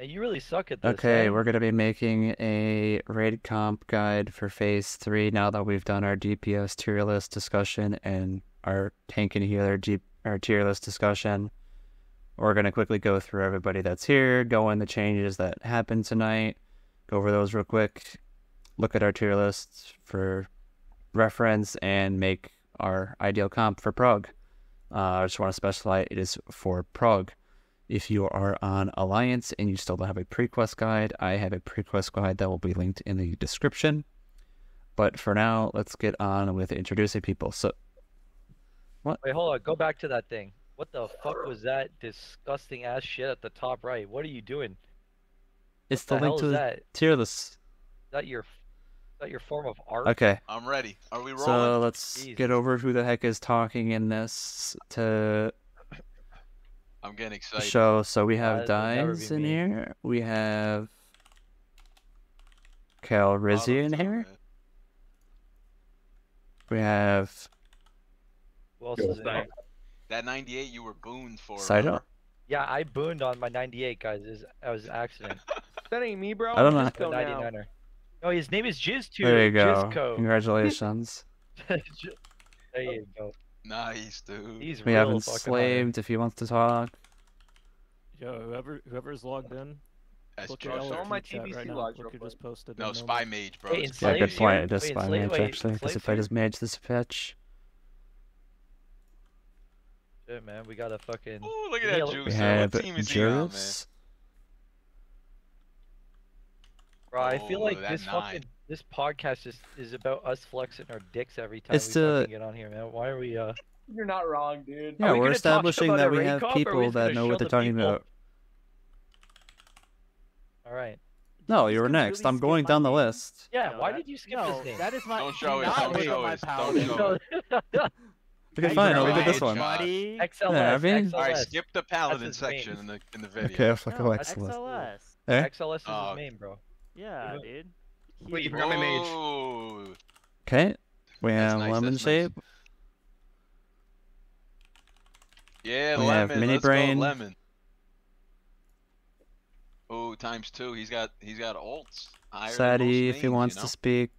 You really suck at this. Okay, We're going to be making a raid comp guide for phase 3 now that we've done our DPS tier list discussion and our tank and healer our tier list discussion. We're going to quickly go through everybody that's here, go in the changes that happened tonight, go over those real quick, look at our tier lists for reference, and make our ideal comp for Prague. I just want to specify it is for Prague. If you are on Alliance and you still don't have a pre-quest guide, I have a pre-quest guide that will be linked in the description. But for now, let's get on with introducing people. So, what? Wait, hold on. Go back to that thing. What the fuck was that disgusting ass shit at the top right? What are you doing? It's the link to the tier list. Is that your form of art? Okay. I'm ready. Are we rolling? So let's get over who the heck is talking in this to... I'm getting excited. So we have Dines in here. We have Calrissian in here. We have. Who else is in here? That 98 you were booned for. Sido. Yeah, I booned on my 98, guys. It was an accident. That ain't me, bro. I don't know. 99er. No, his name is Jizz2. There you go. Jizco. Congratulations. There you go. Nice, dude. He's we have Enslaved hard. If he wants to talk. Yo, whoever's logged in. That's look at all my TBC right logs. Look just posted. No, Spy Mage, bro. Hey, yeah, good point. It is Spy Mage, actually. Because if I just mage this patch. Shit, man. We got a fucking... Ooh, look at that juice. We have Juice. Bro, I feel like this fucking... This podcast is about us flexing our dicks every time we get on here, man. Why are we? You're not wrong, dude. Yeah, we're establishing that we have people that know what they're talking about. All right. No, you were next. I'm going down the list. Yeah. Why did you skip his name? That is my. Don't show it. Don't show it. Don't show it. Okay, fine. I'll leave this one. XLS. All right. Skip the Paladin section in the video. Okay, I'll go XLS. XLS is his name, bro. Yeah, dude. Wait, you forgot my mage. Okay, we have Lemon Shape. Nice. Yeah, we Lemon. Have Mini Let's Brain. Go Lemon. Oh, ×2. He's got ults. Sadie, if he wants to speak.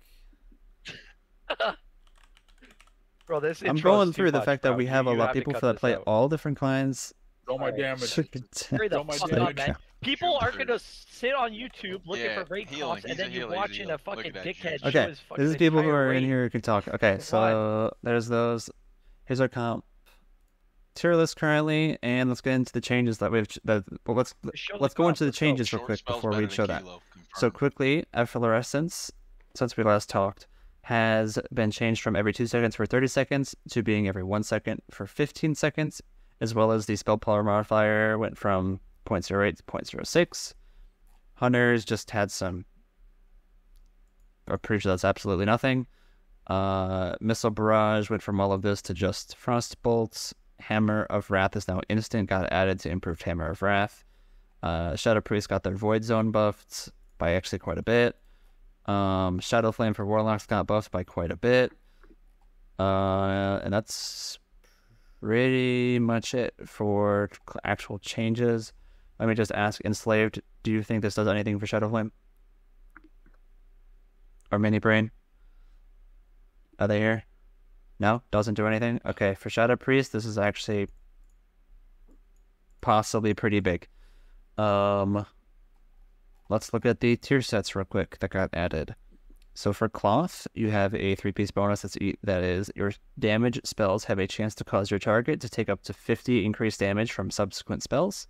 Bro, this I'm going through the fact that we have a lot of people that play all different kinds. All my damage. Damage. People are going to sit on YouTube looking for raid comps, and then you're watching a fucking dickhead show his fucking this is people who are in here who can talk. Okay, so there's those. Here's our comp tier list currently, and let's get into the changes that we've... Let's go into the changes real quick before we show that. So quickly, Efflorescence, since we last talked, has been changed from every 2 seconds for 30 seconds to being every 1 second for 15 seconds, as well as the Spellpower modifier went from 0.08 to 0.06. Hunters just had some... I'm pretty sure that's absolutely nothing. Missile Barrage went from all of this to just Frost Bolts. Hammer of Wrath is now instant, got added to improved Hammer of Wrath. Shadow Priest got their Void Zone buffed by actually quite a bit. Shadowflame for Warlocks got buffed by quite a bit. And that's... pretty much it for actual changes. Let me just ask Enslaved, do you think this does anything for Shadowflame? Or Mini Brain? Are they here? No? Doesn't do anything? Okay, for Shadow Priest, this is actually possibly pretty big. Let's look at the tier sets real quick that got added. So for Cloth, you have a 3-piece bonus that is your damage spells have a chance to cause your target to take up to 50 increased damage from subsequent spells.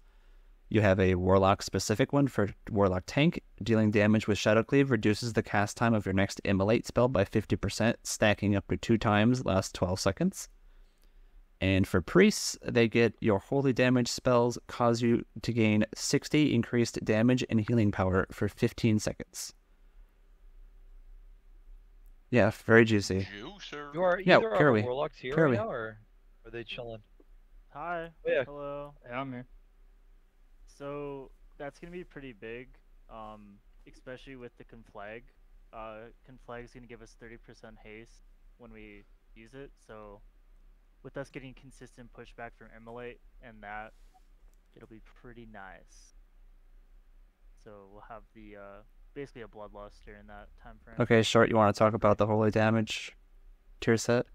You have a Warlock-specific one for Warlock Tank. Dealing damage with Shadowcleave reduces the cast time of your next Immolate spell by 50%, stacking up to 2 times last 12 seconds. And for Priests, they get your Holy Damage spells cause you to gain 60 increased damage and healing power for 15 seconds. Yeah, very juicy. You are either on Warlocks here right now, or are they chilling? Hi. Oh, yeah. Hello. Yeah, I'm here. So that's gonna be pretty big, especially with the Conflag. Conflag's gonna give us 30% haste when we use it. So with us getting consistent pushback from Immolate and that, it'll be pretty nice. So we'll have the basically a Bloodlust during that time frame. Okay, Short, you want to talk about the holy damage tier set?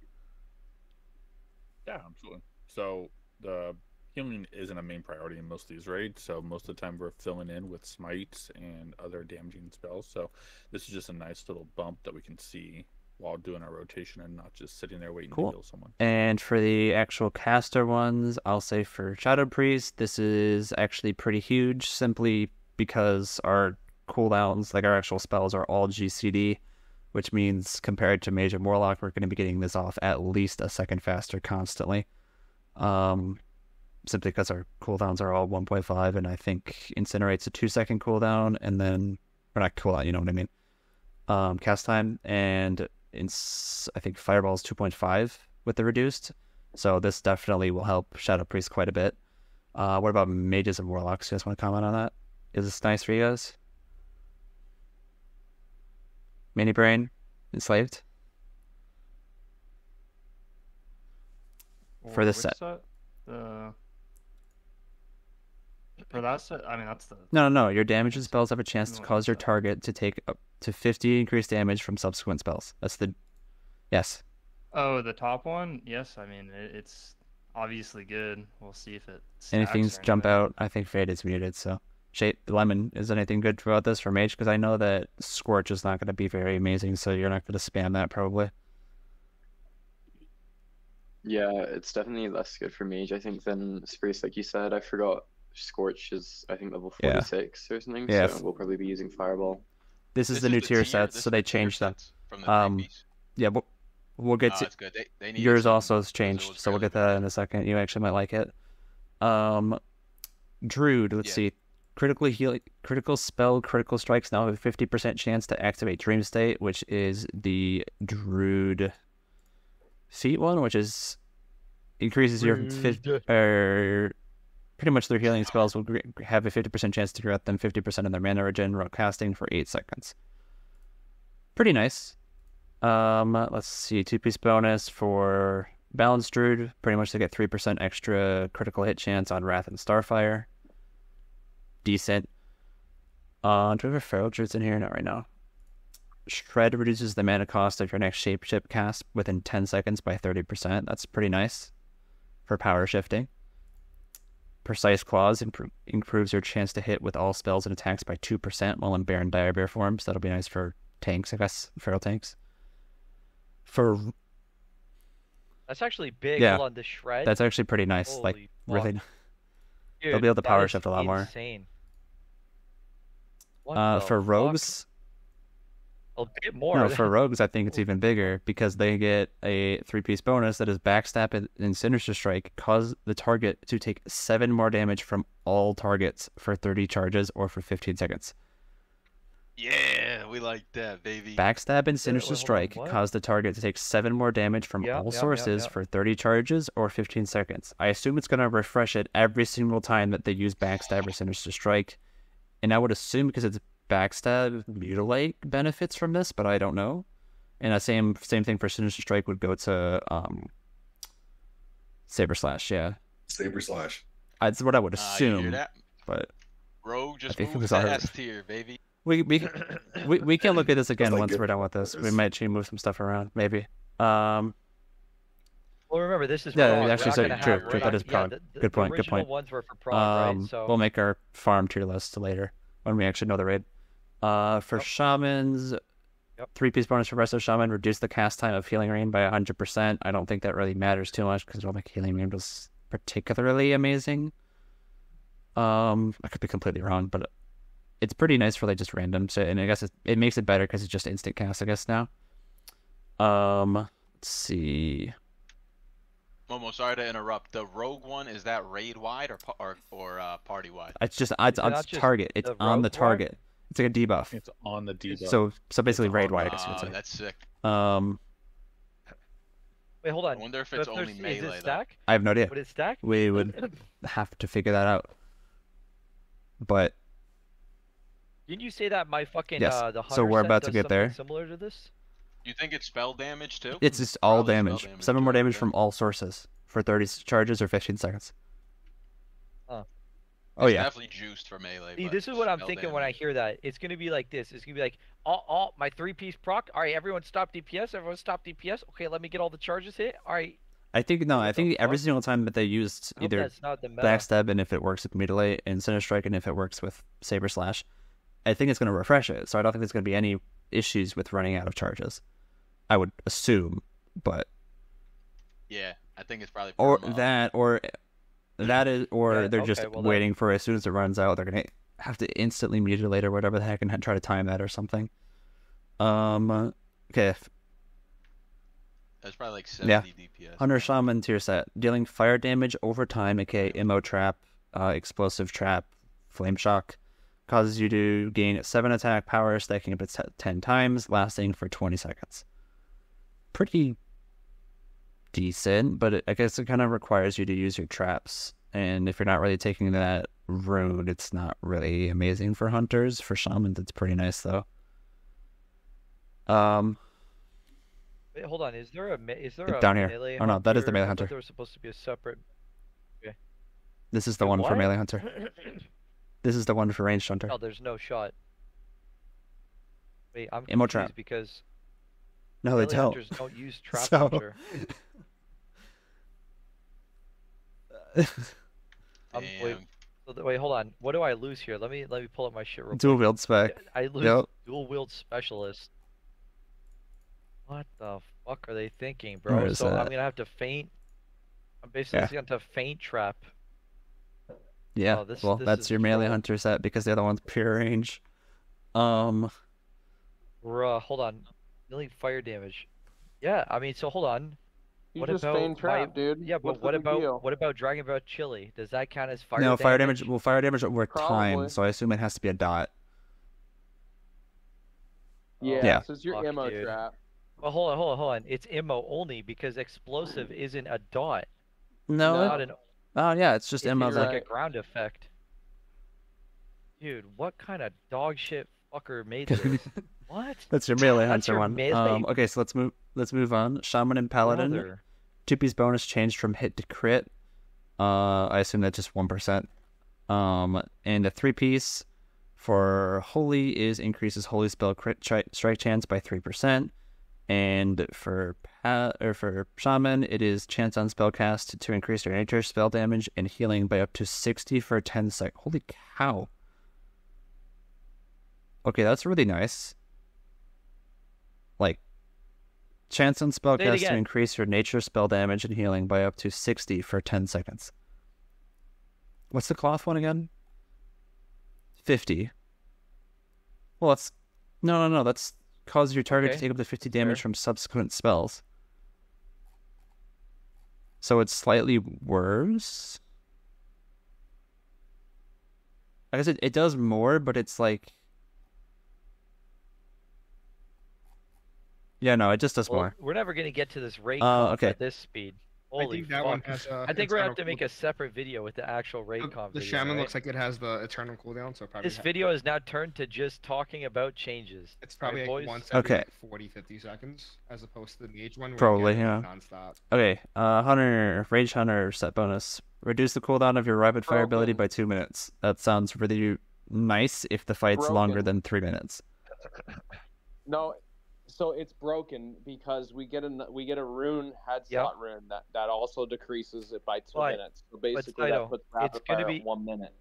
Yeah, absolutely. So the healing isn't a main priority in most of these raids, so most of the time we're filling in with smites and other damaging spells. So this is just a nice little bump that we can see while doing our rotation and not just sitting there waiting to heal someone. And for the actual caster ones, I'll say for Shadow Priest, this is actually pretty huge simply because our cooldowns, like our actual spells, are all GCD, which means compared to Mage and Warlock, we're going to be getting this off at least a second faster constantly. Simply because our cooldowns are all 1.5, and I think Incinerate's a 2-second cooldown, and then, or not cooldown, you know what I mean, cast time, and I think Fireball's 2.5 with the reduced, so this definitely will help Shadow Priest quite a bit. What about Mages and Warlocks? You guys want to comment on that? Is this nice for you guys? Mini Brain, Enslaved? Or for this set. For that set, I mean, that's the... No. Your damage and spells have a chance to cause your target to take up to 50 increased damage from subsequent spells. That's the... Yes. Oh, the top one? Yes, I mean, it's obviously good. We'll see if it... Anything's jump out. I think Fade is muted, so... Lemon, is anything good about this for Mage? Because I know that Scorch is not going to be very amazing, so you're not going to spam that, probably. Yeah, it's definitely less good for Mage, I think, than Spruce, like you said. I forgot Scorch is, I think, level 46 or something, so we'll probably be using Fireball. This is the new tier sets, so they changed that. Yeah, we'll get to... They need yours also has changed, so we'll get that in a second. You actually might like it. Druid, let's see. Critical spell, critical strikes now have a 50% chance to activate Dream State, which is the Druid feat one, which is increases pretty much their healing spells will have a 50% chance to grant them 50% of their mana regen while casting for 8 seconds. Pretty nice. Let's see, 2-piece bonus for Balanced Druid. Pretty much they get 3% extra critical hit chance on Wrath and Starfire. Decent. Do we have a Feral Druids in here? Not right now. Shred reduces the mana cost of your next shapeshift cast within 10 seconds by 30%. That's pretty nice for power shifting. Precise Claws improves your chance to hit with all spells and attacks by 2% while in Bear and Direbear forms. That'll be nice for tanks, I guess. Feral tanks. That's actually big. Yeah. Hold on, the Shred. That's actually pretty nice. Holy like, fuck. Really. Dude, they'll be able to power shift a lot insane. More. For rogues, a bit more. No, for rogues, I think it's even bigger because they get a 3-piece bonus that is Backstab and Sinister Strike, cause the target to take 7 more damage from all targets for 30 charges or for 15 seconds. Yeah, we like that, baby. Backstab and Sinister Strike cause the target to take 7 more damage from all sources for 30 charges or 15 seconds. I assume it's going to refresh it every single time that they use Backstab or Sinister Strike. And I would assume because it's Backstab, Mutilate benefits from this, but I don't know. And the same thing for Sinister Strike would go to Saber Slash, yeah. Saber Slash. That's what I would assume. You hear that? But Rogue just moves to S tier, baby. We can look at this again once we're done with this. We might move some stuff around, maybe. Well, remember this is true. That is Prog. Good point. The original ones were for Prog, right? So we'll make our farm tier list later when we actually know the raid. For shamans, 3-piece bonus for Resto Shaman, reduce the cast time of Healing Rain by 100%. I don't think that really matters too much because I don't think Healing Rain was particularly amazing. I could be completely wrong, but. It's pretty nice for like just random, so, and I guess it makes it better because it's just instant cast, I guess, now. Let's see. Momo, sorry to interrupt. The rogue one, is that raid wide or party wide? It's just it's on target. It's on the target. One? It's like a debuff. It's on the debuff. So basically raid wide, I guess you would say. That's sick. Wait, hold on. I wonder if it's only melee. Is it stack? I have no idea. Would it stack? We would have to figure that out. But. Didn't you say that my fucking the hunter so we're about to get there. Similar to this? You think it's spell damage too? It's just all damage. 7 more damage from all sources for 30 charges or 15 seconds. Oh yeah, definitely juiced for melee. See, this is what I'm thinking damage. When I hear that. It's gonna be like this. It's gonna be like, all my 3-piece proc. All right, everyone stop DPS. Everyone stop DPS. Okay, let me get all the charges hit. All right. I think every single time that they used either Backstab and if it works with Mutilate and Sinister Strike and if it works with Saber Slash, I think it's going to refresh it. So I don't think there's going to be any issues with running out of charges. I would assume, but yeah, I think it's probably waiting for as soon as it runs out, they're going to have to instantly mutilate or whatever the heck and try to time that or something. Okay. That's probably like 70 DPS. Hunter Shaman tier set. Dealing fire damage over time, aka Ammo Trap, Explosive Trap, Flame Shock. Causes you to gain 7 attack power, stacking up at 10 times, lasting for 20 seconds. Pretty decent, but I guess it kind of requires you to use your traps. And if you're not really taking that route, it's not really amazing for Hunters. For Shamans, it's pretty nice, though. Wait, hold on. Is there a down here? Melee oh no, that is the melee hunter. There was supposed to be a separate. Okay. This is the one for melee hunter. This is the one for ranged hunter. Oh, there's no shot. Wait, I'm Ammo trap because. No, they don't. Hunters don't use trap hunter. Wait, hold on. What do I lose here? Let me pull up my shit real quick. Dual wield spec. I lose dual wield specialist. What the fuck are they thinking, bro? So I'm gonna have to feint. I'm basically gonna have to feint trap. Yeah, this that's your melee hunter set because the other one's pure range. Hold on. Dealing fire damage. Yeah, I mean, so hold on. What about feint trap, dude? Yeah, but what about Dragon Breath Chili? Does that count as fire? No, fire damage. Well, fire damage over time, so I assume it has to be a dot. Yeah. So it's your ammo trap. Well, hold on. It's Immo only because explosive isn't a dot. No. Oh, yeah, it's just Immo. It's like a ground effect. Dude, what kind of dog shit fucker made this? What? That's your melee hunter one. Okay, so let's move on. Shaman and Paladin. 2-piece bonus changed from hit to crit. I assume that's just 1%. And a 3-piece for Holy is increases Holy spell crit strike chance by 3%. And for Shaman, it is chance on spellcast to increase your nature spell damage and healing by up to 60 for 10 seconds. Holy cow. Okay, that's really nice. Like, chance on spellcast to increase your nature spell damage and healing by up to 60 for 10 seconds. What's the cloth one again? 50. Well, that's... No, that's... Causes your target to take up to 50 damage from subsequent spells. So it's slightly worse. I guess it does more, but it's like... Yeah, no, it just does more. We're never going to get to this rate at this speed. Holy fuck. I think we're going to have to make a separate video with the actual raid comp. The Shaman looks like it has the eternal cooldown, so probably... This video has now turned to just talking about changes. It's probably like once every 40, 50 seconds, as opposed to the Mage one. Probably, yeah. Non-stop. Okay, Hunter, Rage Hunter set bonus. Reduce the cooldown of your rapid fire ability by 2 minutes. That sounds really nice if the fight's longer than 3 minutes. No... So it's broken because we get a rune headshot rune that also decreases it by 2 minutes. So basically that puts rapid fire at 1 minute.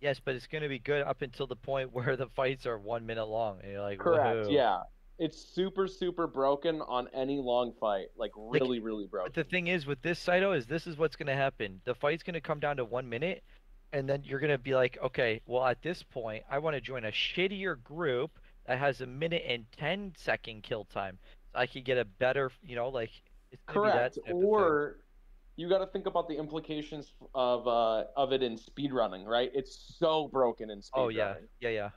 Yes, but it's going to be good up until the point where the fights are 1 minute long. And you're like, correct. Whoa. Yeah, it's super super broken on any long fight. Like really broken. But the thing is with this Saito is this is what's going to happen. The fight's going to come down to 1 minute, and then you're going to be like, okay, well at this point I want to join a shittier group. That has a 1 minute and 10 second kill time. So I could get a better, it's correct. Be that or you got to think about the implications of it in speedrunning, right? It's so broken in speedrunning. Oh yeah.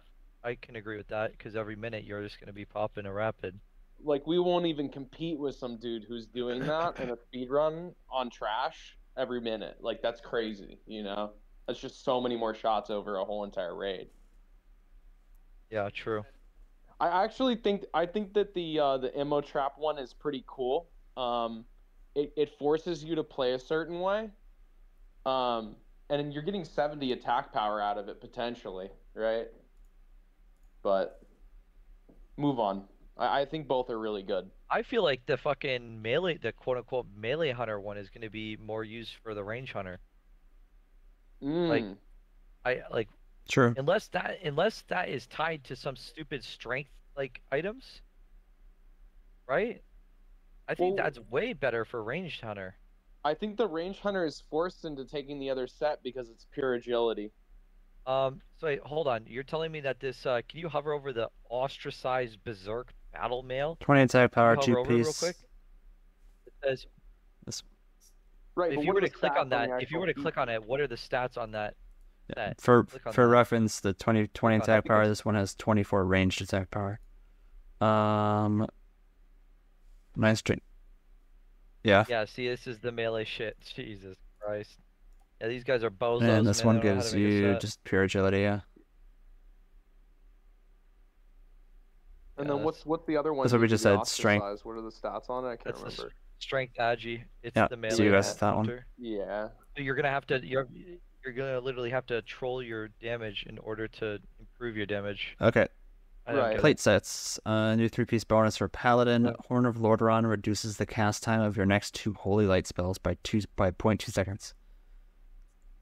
I can agree with that because every minute you're just gonna be popping a rapid. Like we won't even compete with some dude who's doing that in a speedrun on trash every minute. Like that's crazy, That's just so many more shots over a whole entire raid. Yeah, true. I think that the Ammo Trap one is pretty cool. It forces you to play a certain way. And you're getting 70 attack power out of it, potentially, right? But move on. I think both are really good. I feel like the fucking melee, the quote-unquote melee hunter one is going to be more used for the range hunter. Mm. Like, true. Unless that is tied to some stupid strength like items, right? I think that's way better for ranged hunter. I think the range hunter is forced into taking the other set because it's pure agility. So wait, hold on. You're telling me that this? Can you hover over the ostracized berserk battle mail? 20 attack power, two piece. Real quick? It says. This... Right. If you were to click on that, what are the stats on that? Yeah, for reference, the 20 attack power. This one has 24 ranged attack power. 9 strength. Yeah. Yeah. See, this is the melee shit. Jesus Christ. Yeah, these guys are bozos. And this one gives you just pure agility. Yeah. And then what's the other one? That's what we just said. Strength. What are the stats on it? I can't remember. Strength agi. It's the melee. So you guys that one. Yeah. So you're gonna have to. You're gonna literally have to troll your damage in order to improve your damage. Okay. Right. Plate sets. New 3-piece bonus for Paladin. Yep. Horn of Lordaeron reduces the cast time of your next 2 Holy Light spells by 0.2 seconds.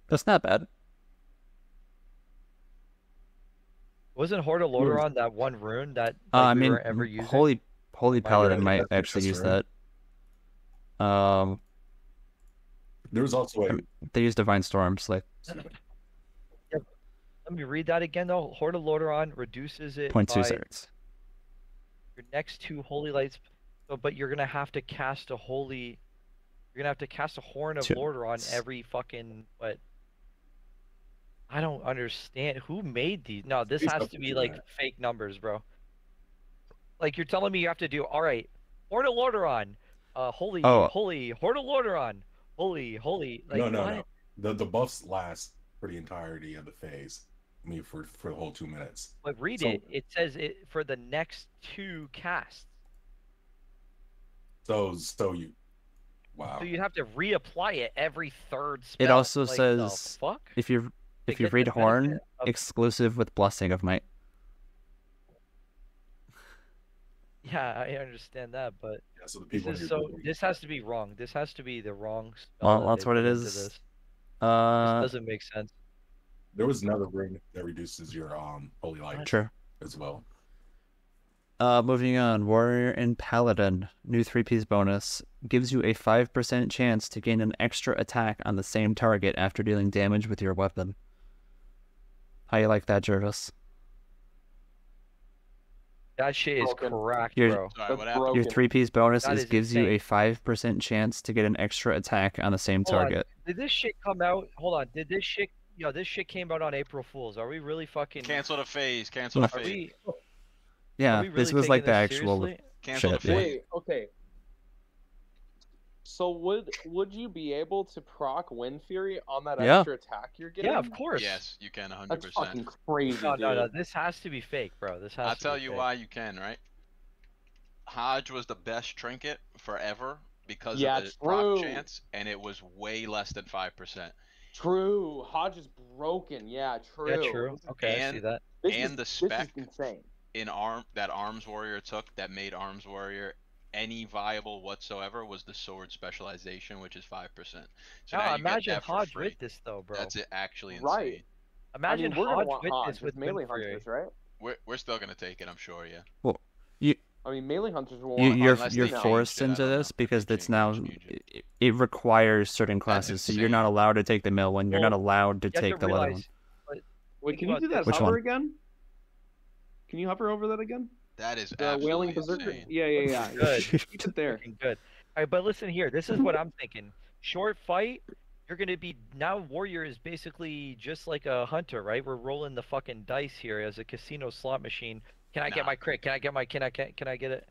That's not bad. Wasn't Horn of Lordaeron that one rune that we were ever using? Holy Paladin might actually use that. There was also they use Divine Storms, like. Let me read that again, though. Horde of Lordaeron reduces it 0.2 seconds. Your next 2 Holy Lights, but you're gonna have to cast a holy. You're gonna have to cast a Horn of Lordaeron every fucking. But I don't understand who made these. No, this has to be like fake numbers, bro. Like you're telling me you have to do all right. Horde of Lordaeron, holy Horde of Lordaeron, holy. Like, no. The buffs last for the entirety of the phase. I mean, for the whole 2 minutes. But it says it for the next 2 casts. So you'd have to reapply it every 3rd spell. It also says if you read Horn, exclusive with Blessing of Might. Yeah, I understand that, but yeah, so the people this has to be wrong. This has to be the wrong spell. Well, that's what it is. This doesn't make sense. There was another ring that reduces your Holy Light as well. Moving on, Warrior and Paladin. New 3-piece bonus. Gives you a 5% chance to gain an extra attack on the same target after dealing damage with your weapon. How you like that, Jervis? That shit is correct, bro. Sorry, your 3-piece bonus gives you a 5% chance to get an extra attack on the same target. Did this shit come out? Hold on. Did this shit... Yo, this shit came out on April Fools. Are we really fucking... Cancel the phase. Cancel the phase. Yeah, really this was like the actual shit. Wait, okay. So would you be able to proc Windfury on that extra attack you're getting? Yeah, of course. Yes, you can 100%. That's fucking crazy, No, this has to be fake, bro. This has to be fake. Why you can, right? Hodge was the best trinket forever because of the proc chance, and it was way less than 5%. True. Hodge is broken. Yeah, true. Yeah, true. Okay, I see that. And the spec in that Arms Warrior took that made Arms Warrior any viable whatsoever was the sword specialization, which is 5%. So now imagine Hodge with this, though, bro. That's actually insane. Right. Imagine Hodge with melee hunters, right? We're still gonna take it, I'm sure. Yeah. Well, melee hunters will. You're forced into this because it's now it requires certain classes, so you're not allowed to take the mill one. You're not allowed to take the leather one. Wait, can you do that hover again? Can you hover over that again? That is absolutely Wailing Berserker. Yeah. Good. Keep it there. Good. All right, but listen here. This is what I'm thinking. Short fight. You're gonna be now. Warrior is basically just like a hunter, right? We're rolling the fucking dice here as a casino slot machine. Can I get my crit? Can I get my? Can I get it?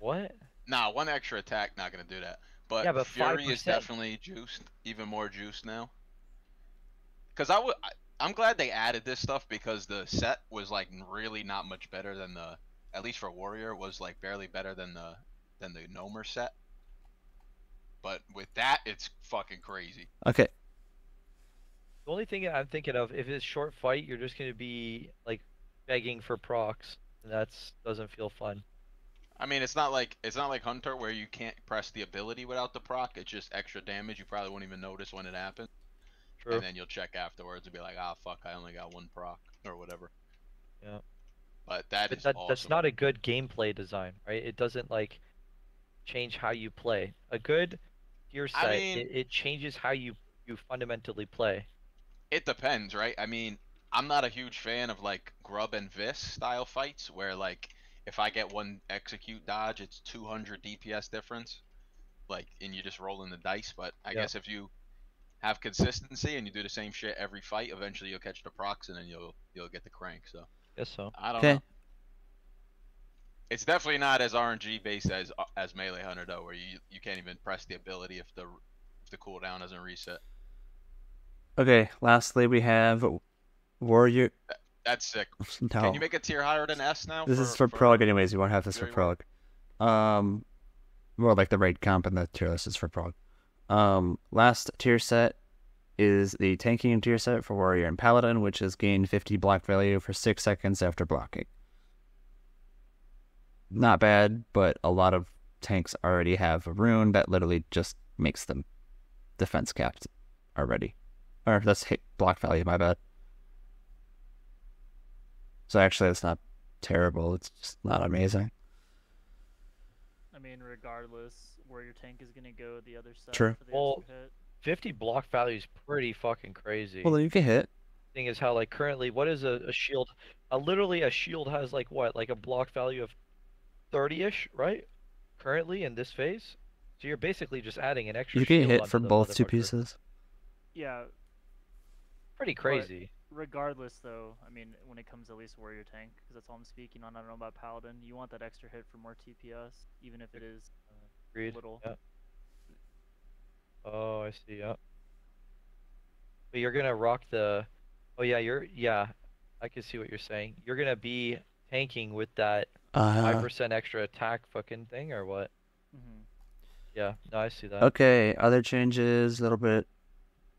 What? Nah, 1 extra attack. Not gonna do that. But Fury 5%. Is definitely juiced, even more juiced now. Because I'm glad they added this stuff because the set was like really not much better than the, at least for Warrior, was like barely better than the Gnomer set. But with that, it's fucking crazy. Okay. The only thing I'm thinking of, if it's short fight, you're just going to be like begging for procs, and that doesn't feel fun. I mean, it's not like Hunter where you can't press the ability without the proc. It's just extra damage. You probably won't even notice when it happens. True. And then you'll check afterwards and be like, ah, fuck, I only got one proc or whatever. Yeah. But that's awesome. That's not a good gameplay design, right? It doesn't like change how you play. A good gear set, I mean, it changes how you fundamentally play. It depends, right? I mean, I'm not a huge fan of like Grub and Vis style fights where like if I get one execute dodge, it's 200 DPS difference, like, and you're just rolling the dice. But I guess if you have consistency and you do the same shit every fight, eventually you'll catch the procs and then you'll get the crank. So. Guess so. I don't know. It's definitely not as RNG based as Melee Hunter though, where you can't even press the ability if the cooldown doesn't reset. Okay. Lastly, we have Warrior. That's sick. No. Can you make a tier higher than S now? This is for Prog, anyways. We won't have this for Prog. More like the raid comp and the tier list is for Prog. Last tier set is the tanking tier set for Warrior and Paladin, which is gain 50 block value for 6 seconds after blocking. Not bad, but a lot of tanks already have a rune that literally just makes them defense capped already. Or that's hit block value, my bad. So actually, it's not terrible. It's just not amazing. I mean, regardless, Warrior tank is going to go the other side. True. For the extra hit. 50 block value is pretty fucking crazy. Well, you can hit. Thing is how, like, currently, what is a shield? Literally, a shield has, like, what? Like, a block value of 30-ish, right? Currently, in this phase? So you're basically just adding an extra shield. You can hit from both two pieces. Yeah. Pretty crazy. But regardless, though, I mean, when it comes to at least Warrior tank, because that's all I'm speaking on, I don't know about Paladin, you want that extra hit for more TPS, even if it is little. Yeah. Oh, I see. Yeah. But you're gonna rock the. Oh yeah, yeah. I can see what you're saying. You're gonna be tanking with that 5% extra attack fucking thing or what? Mm-hmm. Yeah. No, I see that. Okay. Other changes, a little bit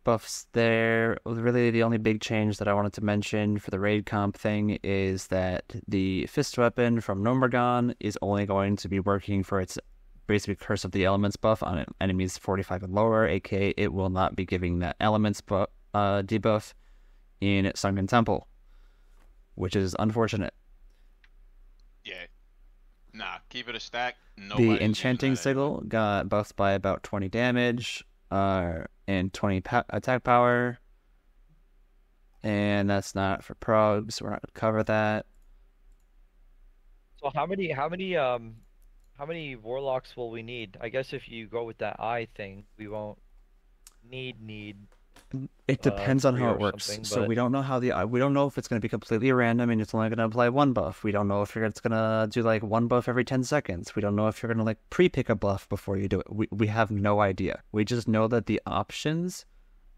buffs there. Really, the only big change that I wanted to mention for the raid comp thing is that the fist weapon from Gnomorgon is only going to be working for its. Basically Curse of the Elements buff on enemies 45 and lower, aka it will not be giving that Elements debuff in Sunken Temple, which is unfortunate. Yeah. Nah, keep it a stack. The Enchanting Sigil got buffed by about 20 damage and 20 attack power, and that's not for progs, we're not going to cover that. So how many warlocks will we need? I guess if you go with that eye thing, we won't need. It depends on how it works. But... So we don't know how we don't know if it's going to be completely random and it's only going to apply one buff. We don't know if it's going to do like one buff every 10 seconds. We don't know if you're going to like pre-pick a buff before you do it. We have no idea. We just know that the options,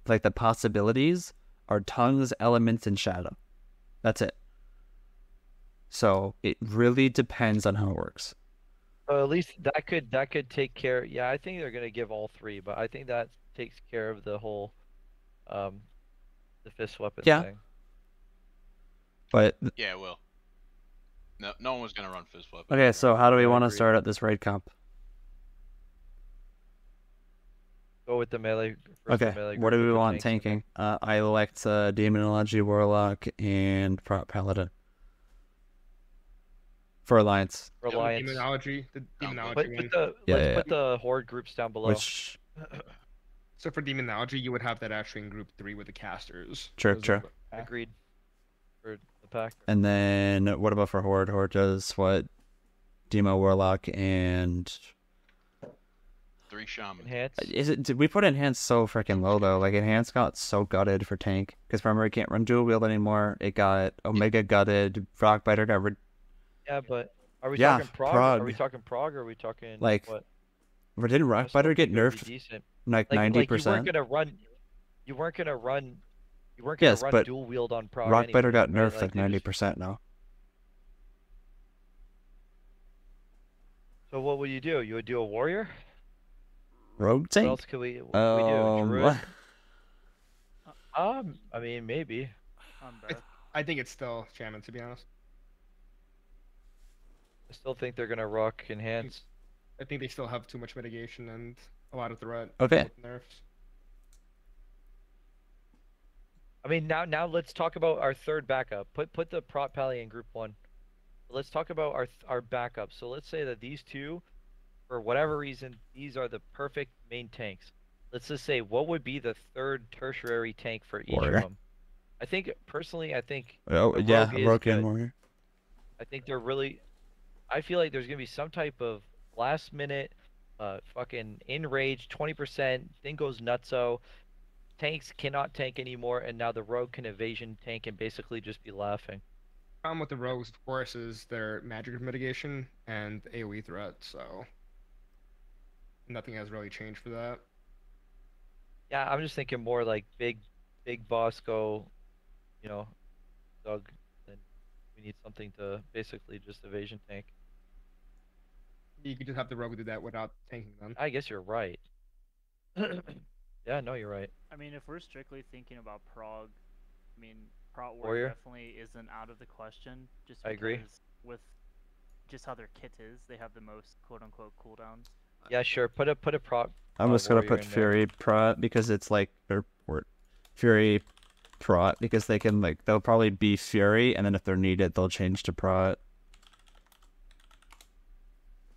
like the possibilities, are tongues, elements, and shadow. That's it. So it really depends on how it works. At least that could take care. Yeah, I think they're gonna give all three, but I think that takes care of the whole, the fist weapon thing. But yeah, it will. No one was gonna run fist weapon. Okay, so how do we want to start at this raid comp? Go with the melee. Okay. Melee, what do we want tanking? I elect Demonology Warlock and Prop Paladin. For Alliance. For Alliance. Demonology. Let's put the Horde groups down below. So for Demonology, you would have that actually in Group 3 with the casters. True. Agreed. For the pack. And then what about for Horde? Horde does what? Demo, Warlock, and... 3 Shaman. Enhanced? Did we put Enhanced so freaking low, though? Like, Enhanced got so gutted for tank. Because remember, it can't run dual wield anymore. It got Omega gutted. Rockbiter got... Yeah, but are we talking prog? Are we talking prog or are we talking like what? Didn't Rockbiter get nerfed like 90%? You weren't gonna run dual wield on prog. Rockbiter got nerfed like 90% now. So what would you do? You would do a warrior? Rogue tank? What else could we do? Druid? I mean, maybe. I think it's still Shaman, to be honest. I still think they're gonna rock enhance. I think they still have too much mitigation and a lot of threat. Okay. Nerfs. I mean, now let's talk about our third backup. Put the Prot Pally in Group 1. Let's talk about our backup. So let's say that these two, for whatever reason, these are the perfect main tanks. Let's just say, what would be the third tertiary tank for each of them? I think, personally, I think... Oh, yeah, Rogue and Warrior. I think they're really... I feel like there's going to be some type of last-minute fucking enrage, 20%, thing goes nutso. Tanks cannot tank anymore, and now the Rogue can evasion tank and basically just be laughing. The problem with the Rogues, of course, is their magic mitigation and AoE threat, so... Nothing has really changed for that. Yeah, I'm just thinking more like big boss go, you know, Doug. Then we need something to basically just evasion tank. You could just have the Rogue do that without tanking them. I guess you're right. Yeah, no, you're right. I mean, if we're strictly thinking about Prog, I mean, Prot Warrior definitely isn't out of the question. Just I agree. With just how their kit is, they have the most quote-unquote cooldowns. Yeah, sure. Put a Prot. I'm just gonna put Fury Prot because it's like Fury Prot because they can like they'll probably be Fury and then if they're needed they'll change to Prot.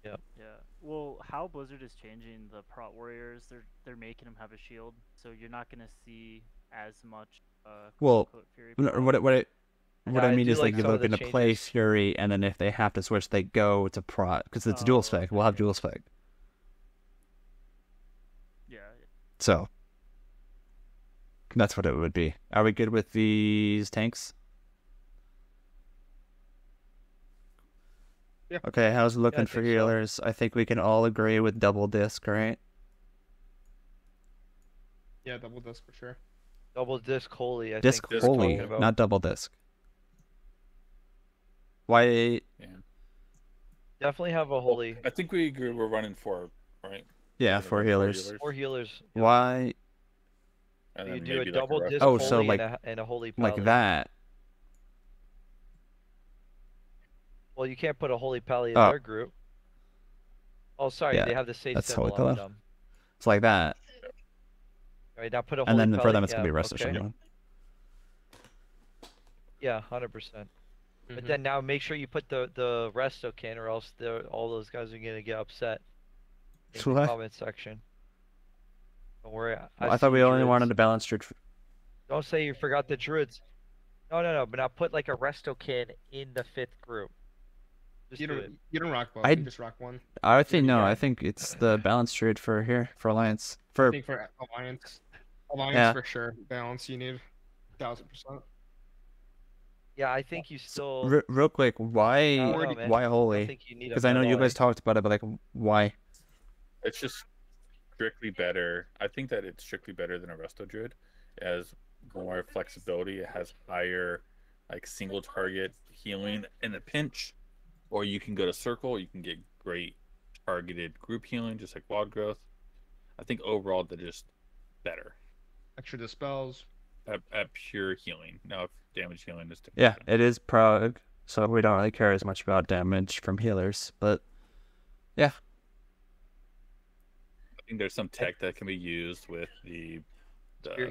Yeah. Yeah. Well, how Blizzard is changing the Prot Warriors, they're making them have a shield, so you're not gonna see as much. Well, Fury Prot. What I mean is like they're going to play Fury and then if they have to switch they go to Prot because it's dual spec. Okay. We'll have dual spec. So, that's what it would be. Are we good with these tanks? Yeah. Okay, how's it looking for healers? So. I think we can all agree with double disc, right? Yeah, double disc for sure. Double disc holy, I think. Disc holy, not double disc. Why? Yeah. Definitely have a holy. I think we agree we're running four, right? Yeah, four healers. Yeah. Why? And you do a double disc holy so like, and a holy paladin. Like that. Well, you can't put a holy paladin in their group. Oh, sorry, yeah, they have the sage symbol on them. It's like that. All right, now put a holy paladin. And then for them it's going to be rest of Shaman. Yeah, 100%. Mm-hmm. But then now make sure you put the restokin or else all those guys are going to get upset. In the comment section. Don't worry. I thought we only wanted to balance druid. Don't say you forgot the druids. No. But I'll put like a restokin in the fifth group. Just you don't rock both. You just rock one. I think no. I think it's the balance druid for here for alliance. I think for alliance, for sure. Balance you need, 1000%. Yeah, I think you still. Real quick, why holy? Because I know you guys talked about it, but like why? It's just strictly better. I think that it's strictly better than a Resto Druid. It has more flexibility. It has higher like single target healing in a pinch. Or you can go to circle. You can get great targeted group healing, just like Wild Growth. I think overall they're just better. Extra dispels. At pure healing. Now damage healing is different. Yeah, it is Prog, so we don't really care as much about damage from healers. But yeah. There's some tech that can be used with the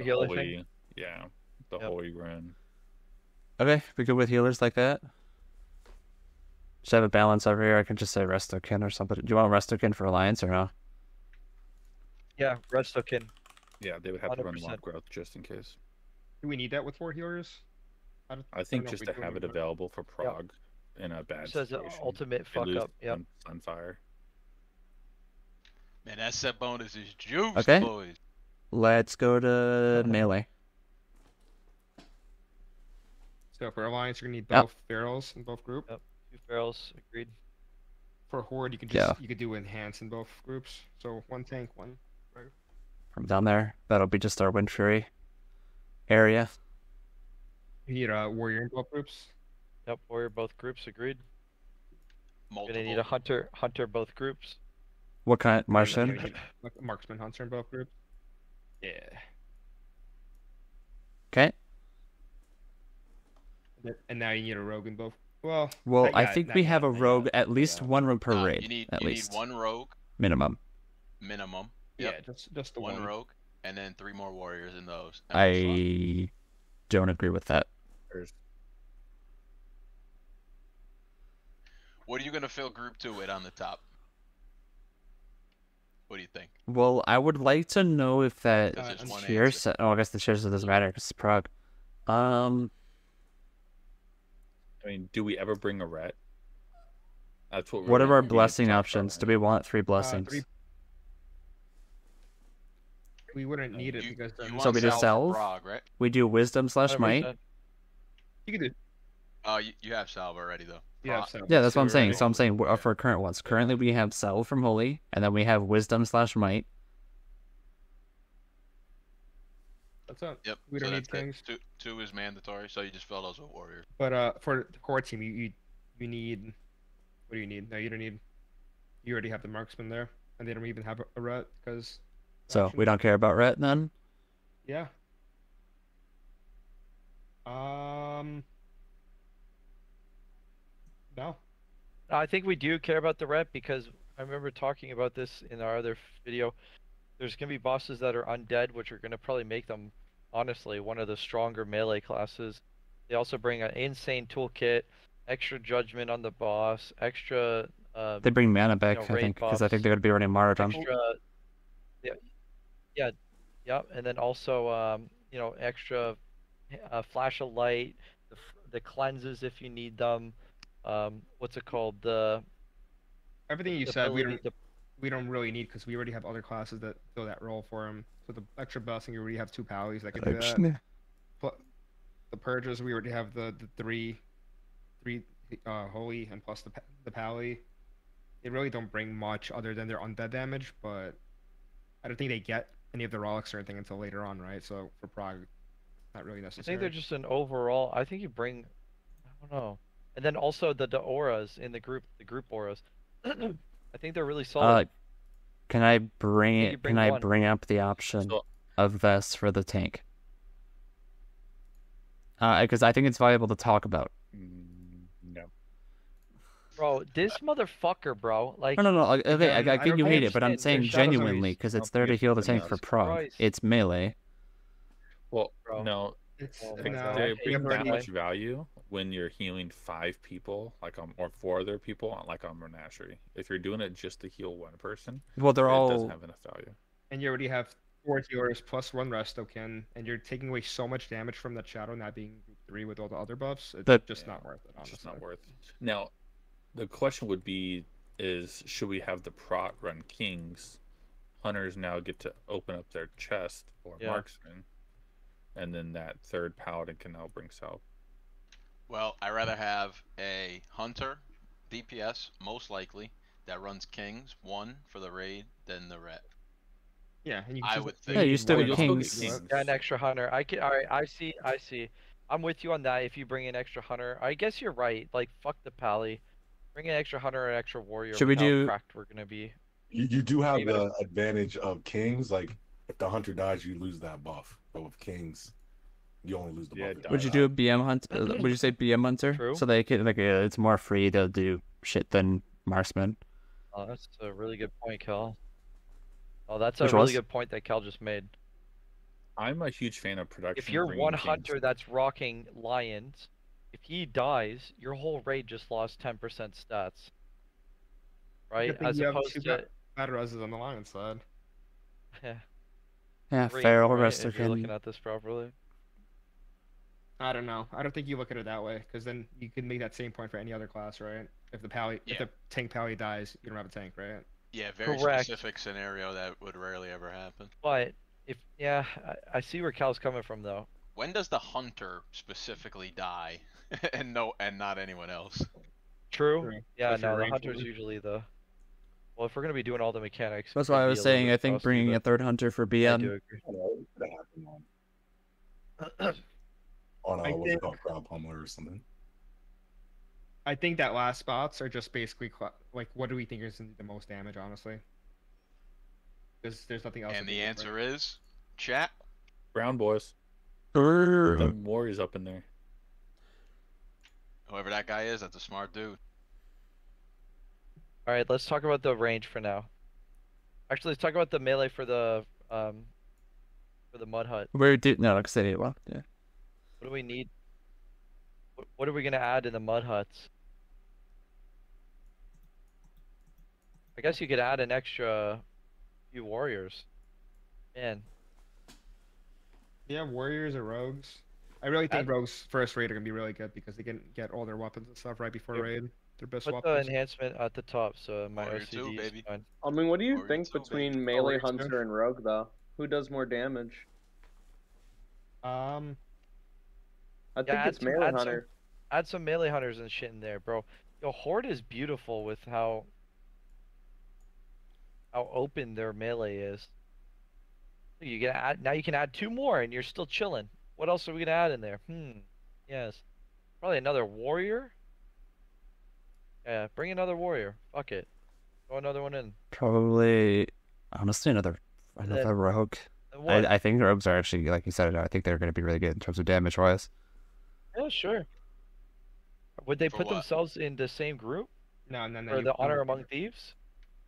holy thing? Yeah, the holy rune. Okay, we good with healers like that? Should I have a balance over here? I can just say Restokin or something. Do you want Restokin for alliance or no? Yeah, Restokin. Yeah, they would have 100%. To run Wild Growth just in case. Do we need that with four healers? I think just to have it available for Prog in a bad situation. Says ultimate fuck up. Yeah. Sunfire. Man, that set bonus is juice, boys. Let's go to melee. So for alliance, you're gonna need both ferals in both groups. Yep. Two ferals, agreed. For horde, you can just you could do enhance in both groups. So one tank, one. From down there, that'll be just our Windfury area. You need a warrior in both groups. Yep, warrior both groups, agreed. Multiple. You're gonna need a hunter both groups. What kind? Marksman? Marksman, Hunter in both groups. Yeah. And now you need a rogue in both. Well, I think we have a rogue, at least one rogue per raid. You need one rogue. Minimum. Minimum. Yep. Yeah, just the one rogue, and then 3 more warriors in those. I don't agree with that. What are you going to fill group 2 with on the top? What do you think? Well, I would like to know if that tier set... Oh, I guess the tier set doesn't matter because it's Prague. I mean, do we ever bring a rat? That's what. What are our blessing options? Do we want 3 blessings? 3... We wouldn't need it because... So we do salve? Prague, right? We do wisdom slash might? You can do... Oh, you have salve already, though. Yeah, that's what I'm saying. So I'm saying for current ones. Currently, we have Salve from Holy, and then we have Wisdom slash Might. That's up. Yep. We don't need things. 2 is mandatory, so you just fill those with warriors. But for the core team, you need... What do you need? No, you don't need... You already have the marksman there, and they don't even have a ret, because... So, we don't care about ret, none? Yeah. No. I think we do care about the rep because I remember talking about this in our other video. There's going to be bosses that are undead, which are going to probably make them, honestly, one of the stronger melee classes. They also bring an insane toolkit, extra judgment on the boss, extra... they bring mana back, I think, because I think they're going to be running Martyrdom. Yeah. And then also, extra flash of light, the cleanses if you need them. What's it called? Everything you said, we don't really need because we already have other classes that fill that role for him. So the extra blessing, you already have 2 pallies that can do that. But the purgers, we already have the three holy and plus the pally. They really don't bring much other than their undead damage, but I don't think they get any of the relics or anything until later on, right? So for Prague, not really necessary. I think they're just an overall. I think you bring. I don't know. And then also the auras in the group auras. I think they're really solid. Can I bring up the option of vests for the tank? Because I think it's valuable to talk about. No. Bro, this motherfucker, bro. Like. No. Okay, I think you hate it, but I'm saying genuinely because it's there to heal the tank for Prague. It's melee. Well, bro. No. They bring that much value when you're healing 5 people, or 4 other people, like on Monastery. If you're doing it just to heal 1 person, well, it doesn't have enough value. And you already have 4 healers plus 1 restoken, and you're taking away so much damage from that shadow not being 3 with all the other buffs. It's not worth it, honestly. It's not worth it. Now, the question would be, should we have the proc run Kings? Hunters now get to open up their chest or marksman. And then that 3rd paladin can now bring salve. Well, I rather have a hunter, DPS, most likely, that runs Kings, 1 for the raid, than the ret. Yeah, and you can you still get Kings. An extra hunter. Alright, I see. I'm with you on that if you bring an extra hunter. I guess you're right. Like, fuck the pally. Bring an extra hunter or an extra warrior. Should we do... cracked we're gonna be. You do have the advantage of Kings, like... If the hunter dies, you lose that buff. But with Kings, you only lose the buff. Would you do a BM hunt? Would you say BM hunter? True. So they can it's more free to do shit than marksman. Oh, that's a really good point, Kel. Oh, that's really good point that Kel just made. I'm a huge fan of production. If you're one hunter that's rocking lions, if he dies, your whole raid just lost 10% stats. Right? As opposed to bad reses on the lion side. Yeah. Yeah, feral restoration. If you're looking at this properly. I don't know. I don't think you look at it that way, because then you can make that same point for any other class, right? If the pally, if the tank pally dies, you don't have a tank, right? Yeah, very specific scenario that would rarely ever happen. But if I see where Cal's coming from though. When does the hunter specifically die, and not anyone else? True. Yeah, no, the hunter's usually the. Well, if we're going to be doing all the mechanics... That's why I was saying I think bringing a 3rd hunter for BM... I do agree. On Crowd Pummeler or something. I think that last spots are just basically... what do we think is the most damage, honestly? Because there's nothing else... And the answer is... Chat. Brown boys. The warriors up in there. Whoever that guy is, that's a smart dude. Alright, let's talk about the range for now. Actually, let's talk about the melee for the mud hut. Where did no, like I said it well, yeah. What do we need? What are we gonna add in the mud huts? I guess you could add an extra few warriors. Man. Yeah, warriors or rogues. I really think rogues first raid are gonna be really good because they can get all their weapons and stuff right before raid. Their best weapons. Put the enhancement at the top, so my OCD too, baby. Is fine. I mean, what do you think between melee hunter and rogue though? Who does more damage? I think it's melee hunter. Add some melee hunters and shit in there, bro. Yo, Horde is beautiful with how open their melee is. You can add, now you can add 2 more and you're still chilling. What else are we gonna add in there? Yes, probably another warrior. Yeah, bring another warrior. Fuck it, throw another one in. Probably, honestly, another rogue. I think rogues are actually, like you said, I think they're gonna be really good in terms of damage wise. Yeah, sure. Would they put themselves in the same group? No. Or the honor among thieves?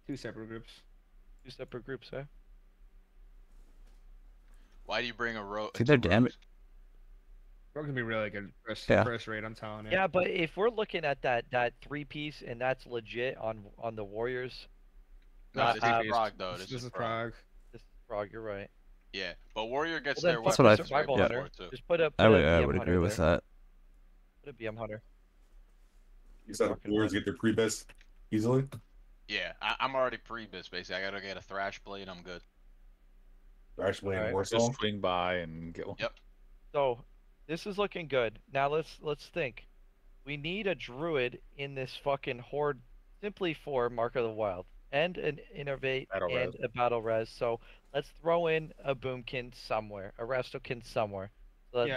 Two separate groups. Two separate groups, huh? Why do you bring a rogue? I think they're damage. Rogues can be really good first raid, I'm telling you. Yeah, but if we're looking at that 3-piece and that's legit on the warriors. No, this is Frog though. This is Frog. This is Frog. You're right. Yeah, but warrior gets their weapons. That's what I think. Yeah. Just put up. I would agree with that. Put a BM hunter. You said warriors get their pre-bis easily. Yeah, I'm already pre-bis basically. I gotta get a Thrash Blade. I'm good. Thrash Blade and Warsaw. Just swing by and get one. Yep. So this is looking good. Now let's think. We need a druid in this fucking horde simply for Mark of the Wild and an innovate and a battle res. So let's throw in a boomkin somewhere, a rastokin somewhere, so that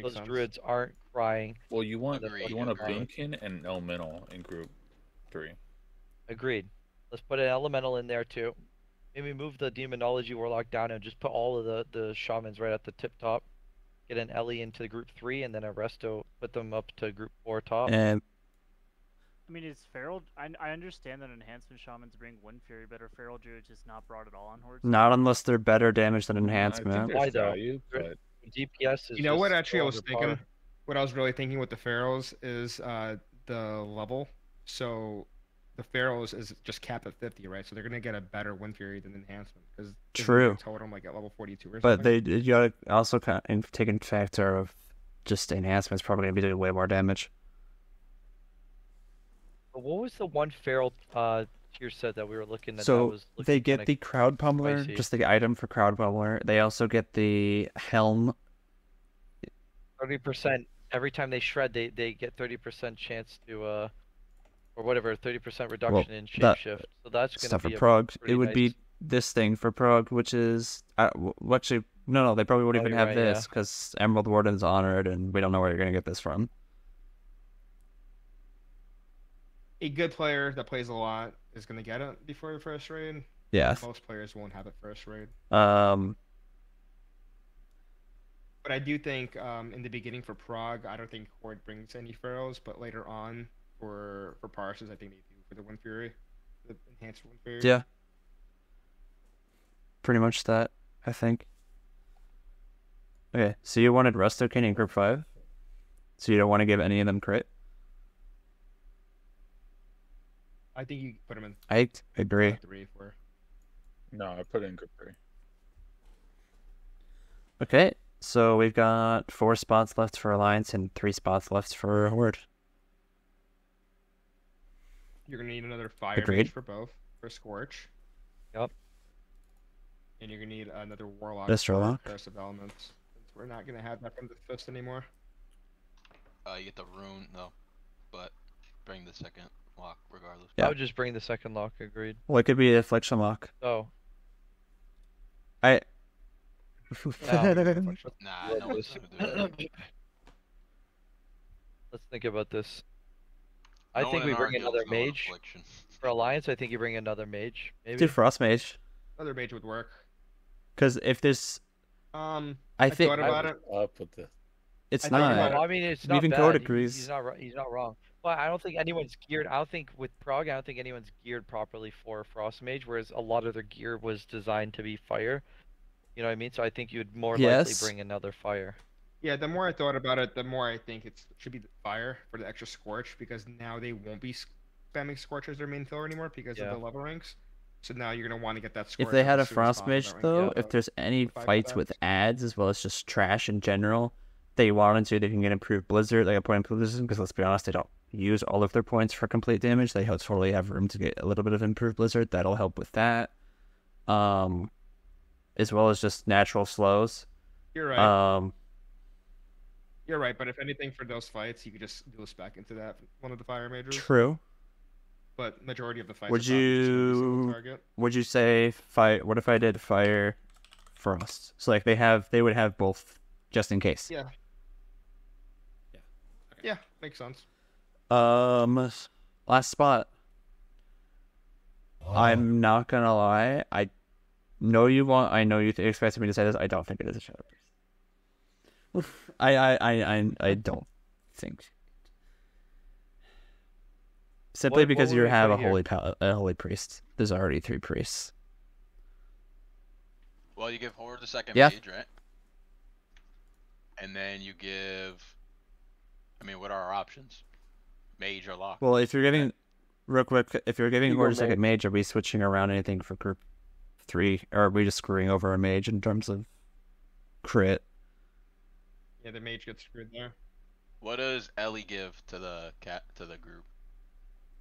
those druids aren't crying. Well, you want a boomkin and an elemental in group 3. Agreed. Let's put an elemental in there too. Maybe move the demonology warlock down and just put all of the shamans right at the tip top. Get an Ellie into group 3 and then a resto, put them up to group 4 top. I mean, is feral? I understand that enhancement shamans bring Windfury, but are feral druids just not brought at all on hordes? Not unless they're better damage than enhancement. Why though? But... DPS is. You know what? Actually, I was thinking. What I was really thinking with the ferals is the level. So. The Pharaohs is just capped at 50, right? So they're gonna get a better Wind Fury than enhancement because true totem like at level 42 or something. But you gotta also kind of take into factor of just enhancements probably gonna be doing way more damage. What was the one feral tier set that we were looking at? So that was they get the Crowd Pummeler, spicy. Just the item for Crowd Pummeler. They also get the helm. 30% every time they shred, they get 30% chance to or whatever, 30% reduction in shapeshift. So that's going to be for Prague. It would be this thing for Prague, which is actually no, they probably wouldn't even have this because Emerald Warden's honored, and we don't know where you're going to get this from. A good player that plays a lot is going to get it before your first raid. Yes, most players won't have it first raid. But I do think in the beginning for Prague, I don't think Horde brings any ferals, but later on. For Parsons, I think they do for the Windfury, the enhanced Windfury. Yeah, pretty much that, I think. Okay, so you wanted Rustokin in group 5, so you don't want to give any of them crit. I think you put them in. I agree. 3, 4. No, I put it in group 3. Okay, so we've got 4 spots left for Alliance and 3 spots left for Horde. You're going to need another Fire Mage for both, for Scorch. Yep. And you're going to need another Warlock for Curse of Elements. We're not going to have that from the Fist anymore. You get the Rune, though. No. But bring the second lock, regardless. Yeah. I would just bring the second lock, agreed. Well, it could be an Affliction lock. Oh. I know what's going to do. Let's think about this. I think we bring another mage for Alliance. I think you bring another mage. Maybe do Frost Mage. Another mage would work. Because if there's, I think. Thought about it. It's not. I mean, it's not even code agrees. He's not wrong. Well, I don't think anyone's geared. I don't think with Prog, I don't think anyone's geared properly for Frostmage, whereas a lot of their gear was designed to be fire. You know what I mean? So I think you'd more likely bring another fire. Yeah, the more I thought about it, the more I think it should be the fire for the extra Scorch, because now they won't be spamming Scorch as their main filler anymore because of the level ranks. So now you're going to want to get that Scorch. If they had a Frostmage, though, if there's any fights with ads as well as just trash in general, they wanted to, they can get improved Blizzard, like a point improvement system, because let's be honest, they don't use all of their points for complete damage. They totally have room to get a little bit of improved Blizzard. That'll help with that. As well as just natural slows. You're right. You're right, but if anything for those fights, you could just do us back into that one of the fire majors. True. But majority of the fights. Would you say fire? What if I did fire, frost? So like they would have both, just in case. Yeah. Yeah. Okay. Yeah, makes sense. Last spot. I'm not gonna lie. I know you expected me to say this. I don't think it is a shadow priest. I don't think. Simply because you have a holy priest. There's already three priests. Well, you give Horde the second mage, right? And then you give. I mean, what are our options? Mage or lock? Well, if you're giving, real quick, if you're giving Horde a second mage, are we switching around anything for group three, or are we just screwing over a mage in terms of crit? Yeah, the mage gets screwed there. What does Ellie give to the group?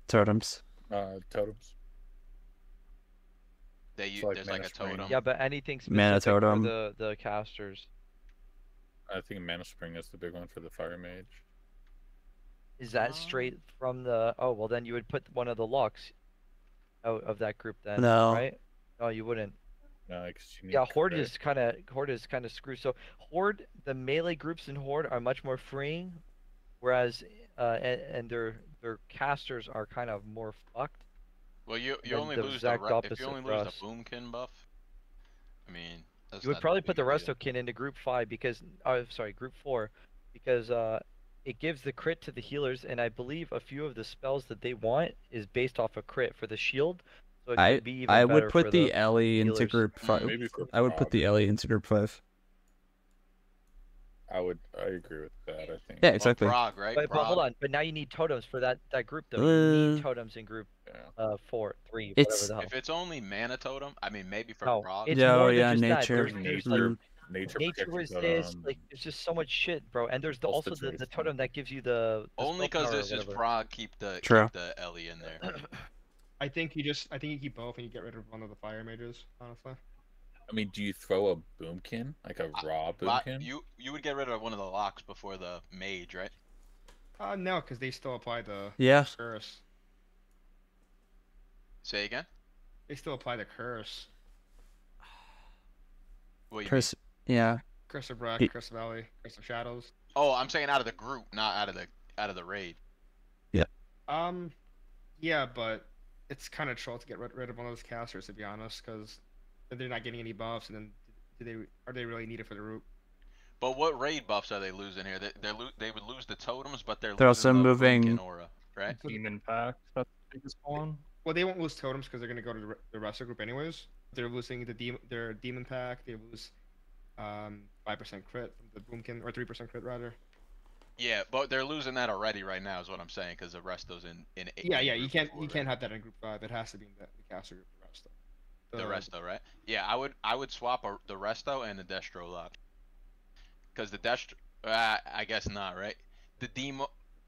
Totems. Totems. There's like a totem. Yeah, but anything specific for the casters. I think Mana Spring is the big one for the fire mage. Is that straight from the? Oh well, then you would put one of the locks out of that group then. No. Right? No, you wouldn't. No, yeah, Horde is kind of screwed. So Horde, the melee groups in Horde are much more freeing, whereas and their casters are kind of more fucked. Well, you only lose the if you only lose the Boomkin buff. I mean, you would probably put the Restokin into Group 5 because Group 4 because it gives the crit to the healers, and I believe a few of the spells that they want is based off a crit for the shield. So I would put the Ellie into group 5. I would put the Ellie into group 5. I agree with that. I think. Yeah, exactly. Well, Prog, right? But hold on. But now you need totems for that group. Though you need totems in group 4, 3. If it's only mana totem, I mean maybe for Prog. Nature resist. Like there's just so much shit, bro. And there's also the totem that gives you the only because this is Prog. Keep the Ellie in there. I think you keep both and you get rid of one of the fire mages, honestly. I mean, do you throw a boomkin? Like a raw boomkin? You would get rid of one of the locks before the mage, right? No, because they still apply the curse. Say again? They still apply the curse. Curse of Wrath, Curse of Alley, Curse of Shadows. Oh, I'm saying out of the group, not out of the raid. Yeah. Yeah, but it's kind of troll to get rid of one of those casters, to be honest, because they're not getting any buffs, and then are they really needed for the root? But what raid buffs are they losing here? They would lose the totems, but they're also moving aura, right? Demon Pact, that's the biggest one. Well, they won't lose totems because they're going to go to the rest of the group anyways. They're losing their Demon Pact. They lose 5% crit from the Boomkin, or 3% crit rather. Yeah, but they're losing that already right now is what I'm saying, because the resto's in 8. Yeah, you can't have that in group 5. It has to be in the caster group, the resto, right? Yeah, I would swap the resto and the destro lock, because the destro I guess not, right? The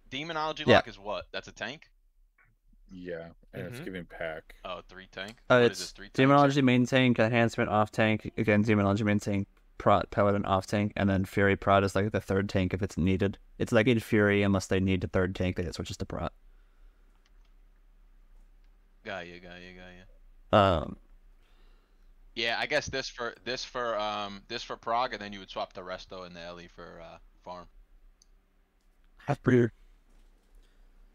demonology lock is what? That's a tank. Yeah, and it's giving pack. Oh, 3 tank. It's 3 demonology main tank, enhancement off tank. Again, demonology main tank. Prot, Paladin off tank, and then Fury Prot is like the third tank if it's needed. It's like in Fury, unless they need the third tank, then it switches to Prot. Got you. Yeah, I guess this for Prog, and then you would swap the Resto and the Ellie for Farm. Half breeder.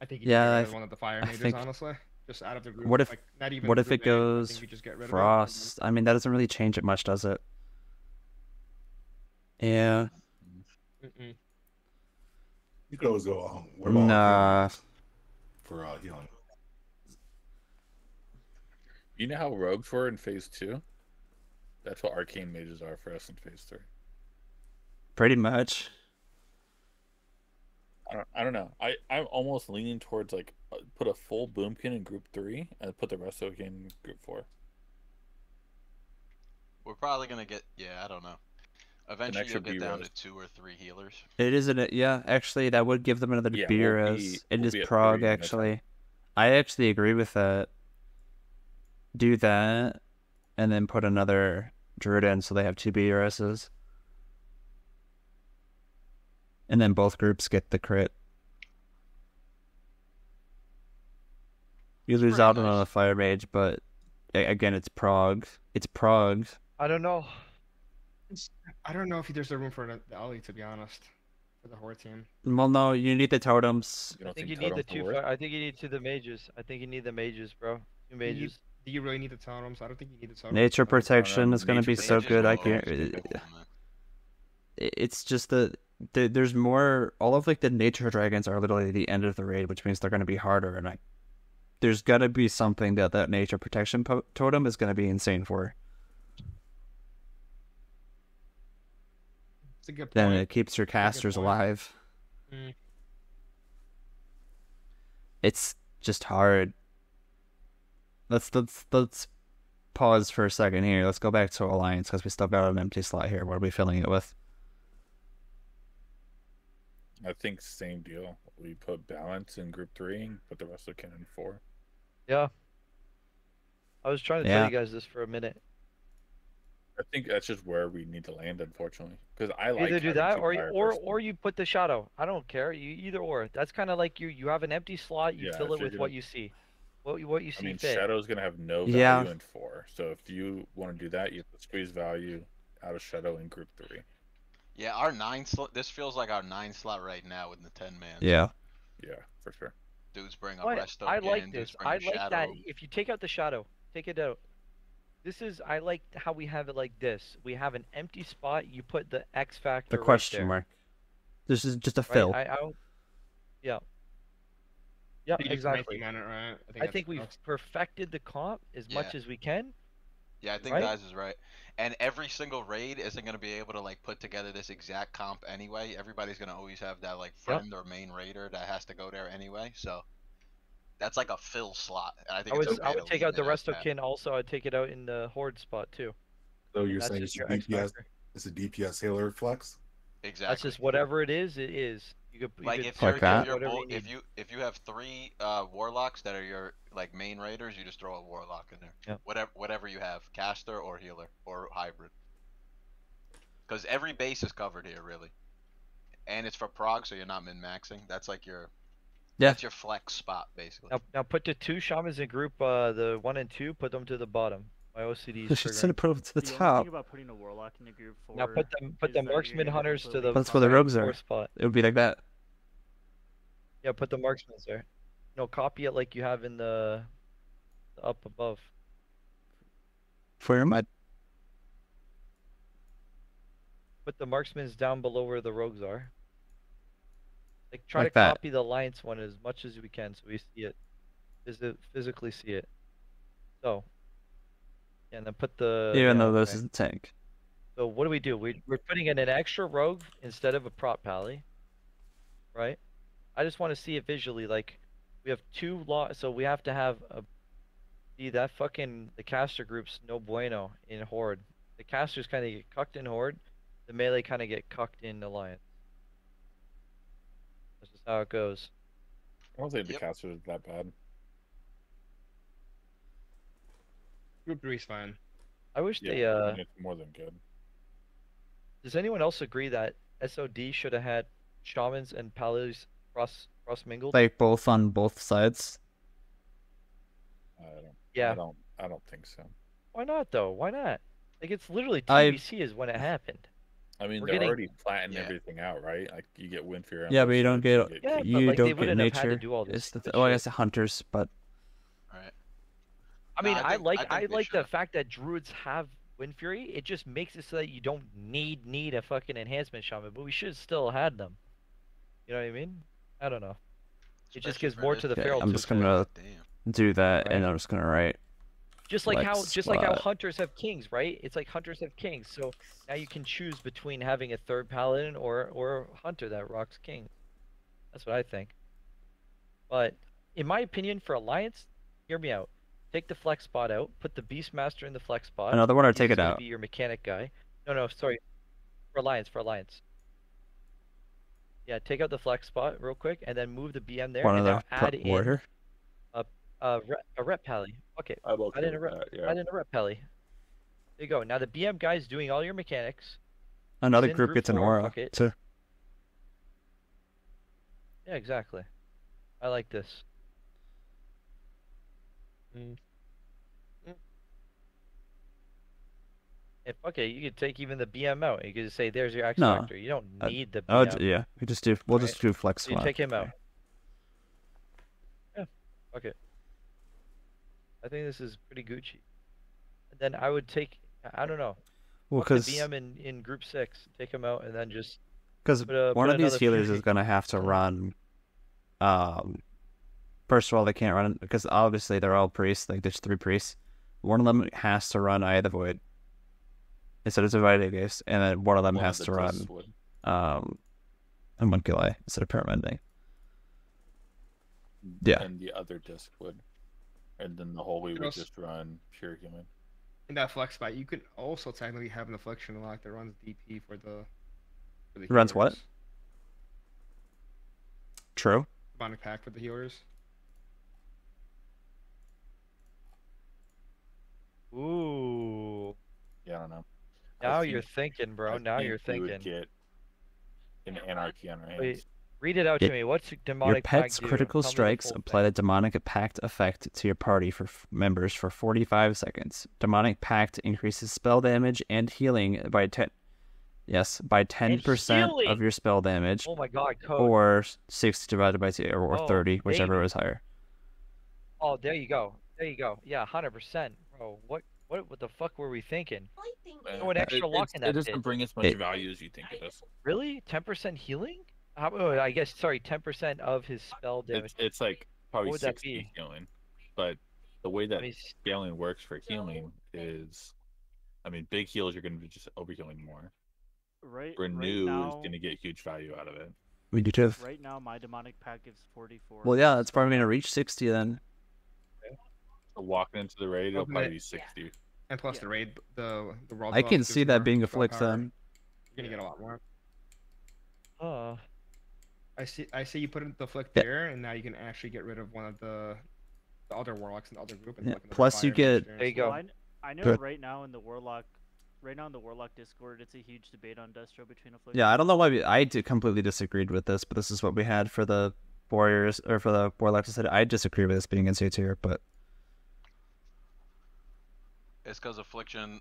I think you one of the fire mages, honestly. Just out of the group. What if like, not even it goes Frost? I mean, that doesn't really change it much, does it? Yeah. You could always go all home. We're all nah. For healing. You know how rogues were in phase 2? That's what arcane mages are for us in phase 3. Pretty much. I don't know. I'm almost leaning towards like put a full Boomkin in group 3 and put the rest of the game in group 4. We're probably gonna get I don't know. Eventually you'll get down to 2 or 3 healers. It isn't it? Yeah, actually that would give them another B-Rose. It is prog actually. I actually agree with that. Do that and then put another druid in so they have 2 B-Roses. And then both groups get the crit. You lose out on a fire mage, but again, it's prog. It's prog. I don't know. I don't know if there's a room for an ally, to be honest, for the horde team. Well, no, you need the totems. I think you need the two. I think you need the mages. I think you need the mages, bro. 2 mages. Do you really need the totems? I don't think you need the totems. Nature protection is going to be so good. I can't. It's just the. There's more. All of like the nature dragons are literally the end of the raid, which means they're going to be harder. And there's got to be something that nature protection totem is going to be insane for. That's a good point. Then it keeps your casters alive. Mm. It's just hard. Let's pause for a second here. Let's go back to Alliance because we still got an empty slot here. What are we filling it with? I think same deal. We put balance in group 3 and put the rest of Kin in 4. Yeah. I was trying to tell you guys this for a minute. I think that's just where we need to land, unfortunately. Because I like either do that or you put the shadow. I don't care. You either or. That's kind of like you have an empty slot. You fill it with what you see. What you see. I mean, fit. Shadow's gonna have no value in 4. So if you want to do that, you have to squeeze value out of shadow in group 3. Yeah, our 9 slot. This feels like our 9 slot right now with the 10-man. Yeah, yeah, for sure. Dudes bring up resto. I like this. I like that. If you take out the shadow, take it out. I like how we have it like this. We have an empty spot. You put the X factor. The question mark. This is just a fill. Yeah. Yeah, exactly. I think we've perfected the comp as much as we can. Yeah, I think guys is right. And every single raid isn't going to be able to like put together this exact comp anyway. Everybody's going to always have that like friend or main raider that has to go there anyway. So that's like a fill slot. And I think I would take out the rest of Kin also. I'd take it out in the horde spot too. So you're saying it's a DPS healer flex? Exactly. That's just whatever it is. It is. You could like if you have 3 warlocks that are your like main raiders, you just throw a warlock in there. Yep. Whatever you have, caster or healer or hybrid. Because every base is covered here really, and it's for prog, so you're not min maxing. That's like your that's your flex spot basically. Now put the 2 shamans in group the 1 and 2. Put them to the bottom. My OCD is should send it put to the top. About putting a warlock in the group for now put the marksman hunters to the. That's where the rogues are. Spot. It would be like that. Yeah, put the marksmen there. No, copy it like you have in the up above. Where am I? Put the marksmen down below where the rogues are. Like try to copy the alliance one as much as we can, so we see it, physically see it. So. And then put the even though this is the tank. So what do we do? We're putting in an extra rogue instead of a prop pally, right? I just want to see it visually. Like we have 2 law, so we have to have a. See that fucking the caster group's no bueno in horde. The casters kind of get cucked in horde. The melee kind of get cucked in alliance. That's just how it goes. I don't think the casters are that bad. Group 3 is fine. I wish they it's more than good. Does anyone else agree that SOD should have had shamans and paladins cross mingled? Like both on both sides. I don't think so. Why not though? Why not? Like it's literally TBC is when it happened. I mean they're already flattened everything out, right? Like you get Windfury. Yeah, but you don't get you don't get nature. Oh, I guess the hunters, but. I mean, I like the fact that druids have Windfury. It just makes it so that you don't need a fucking enhancement shaman, but we should still have had them. You know what I mean? I don't know. It just gives more to the feral. I'm just gonna do that, right? And I'm just gonna write. Just like how hunters have kings, right? It's like hunters have kings. So now you can choose between having a third paladin or hunter that rocks king. That's what I think. But in my opinion, for alliance, hear me out. Take the flex spot out. Put the beastmaster in the flex spot. Another one, or take it out. Be your mechanic guy. No, sorry. For alliance, Yeah, take out the flex spot real quick, and then move the BM there, and now add in a rep pally. Okay, add in a rep pally. There you go. Now the BM guy is doing all your mechanics. Another group gets an aura too. Yeah, exactly. I like this. If, okay, you could take even the BM out. You could just say, "There's your Axe Factor." You don't need the BM. Oh yeah, we just do. We'll just do flex. You take him out. Yeah. Okay. I think this is pretty Gucci. Then I would take. I don't know. Well, because BM in group 6, take him out, and then just because one of these healers is gonna have to run. First of all, they can't run because obviously they're all priests. Like there's 3 priests. One of them has to run Eye of the Void. Instead of Divided Gaze, and then one of them has to run Homunculi instead of Paramending. Yeah. And the other disc would. And then the Holy would just run Pure Human. In that flex spot, you could also technically have an Affliction lock that runs DP for the... runs what? True. Demonic Pact for the healers. Ooh. Yeah, I don't know. Now you're thinking, bro. Now you're thinking. Would get an anarchy on our hands. Wait, read it out to me. What's demonic? Your pet's critical strikes apply the demonic pact effect to your party for members for 45 seconds. Demonic pact increases spell damage and healing by 10. Yes, by 10% of your spell damage. Oh my God! Code. Or 6 divided by 2, or 30, whichever was higher. Oh, there you go. There you go. Yeah, 100%, bro. What the fuck were we thinking? An extra lock in that. It doesn't bring as much value as you think it does. Really? 10% healing? I guess, sorry, 10% of his spell damage. It's like probably 60 healing. But the way that scaling works for healing is, I mean, big heals, you're going to be just overhealing more. Right. Renew is going to get huge value out of it. We do too. Right now, my demonic pack gives 44. Well, yeah, it's probably going to reach 60 then. Walking into the raid, it'll probably be 60. And plus the raid, the raw. I can see that being a flex. You're gonna get a lot more. I see. You put in the flick there, and now you can actually get rid of one of the other warlocks in the other group. And plus, you get. There you go. Well, I know right now in the warlock, Discord, it's a huge debate on Destro between affliction. Yeah, I don't know why I completely disagreed with this, but this is what we had for the warriors or for the warlocks. I said I disagree with this being in C tier, but. It's because Affliction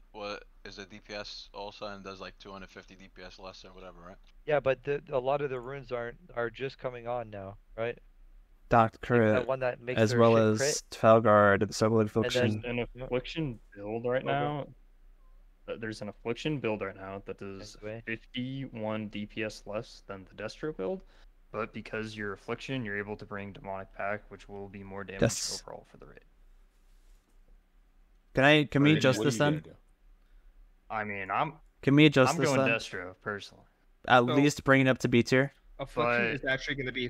is a DPS also and does like 250 DPS less or whatever, right? Yeah, but a lot of the runes are just coming on now, right? Doc Crit, as well as Tfelgard, the Stable Affliction. There's an Affliction build right now. There's an Affliction build right now that does 51 DPS less than the Destro build, but because you're Affliction, you're able to bring Demonic Pact, which will be more damage overall for the raid. Can we adjust this then? I mean, I'm going Destro, personally. At least bring it up to B tier. Affliction is actually going to be...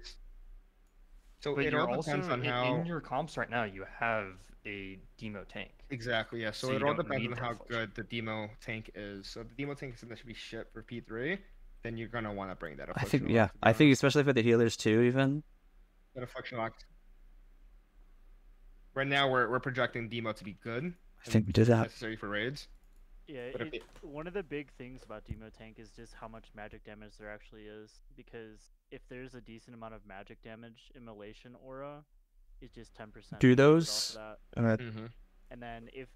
So it all depends on how... In your comps right now, you have a demo tank. Exactly, yeah. So it all depends on how good the demo tank is. So the demo tank is going to be shit for P3. Then you're going to want to bring that Affliction. I think especially for the healers too, even. That Affliction lock. Right now, we're projecting demo to be good. I think we did that. Necessary for raids. Yeah, one of the big things about Demo Tank is just how much magic damage there actually is. Because if there's a decent amount of magic damage, Immolation Aura is just 10%. Do those? And then if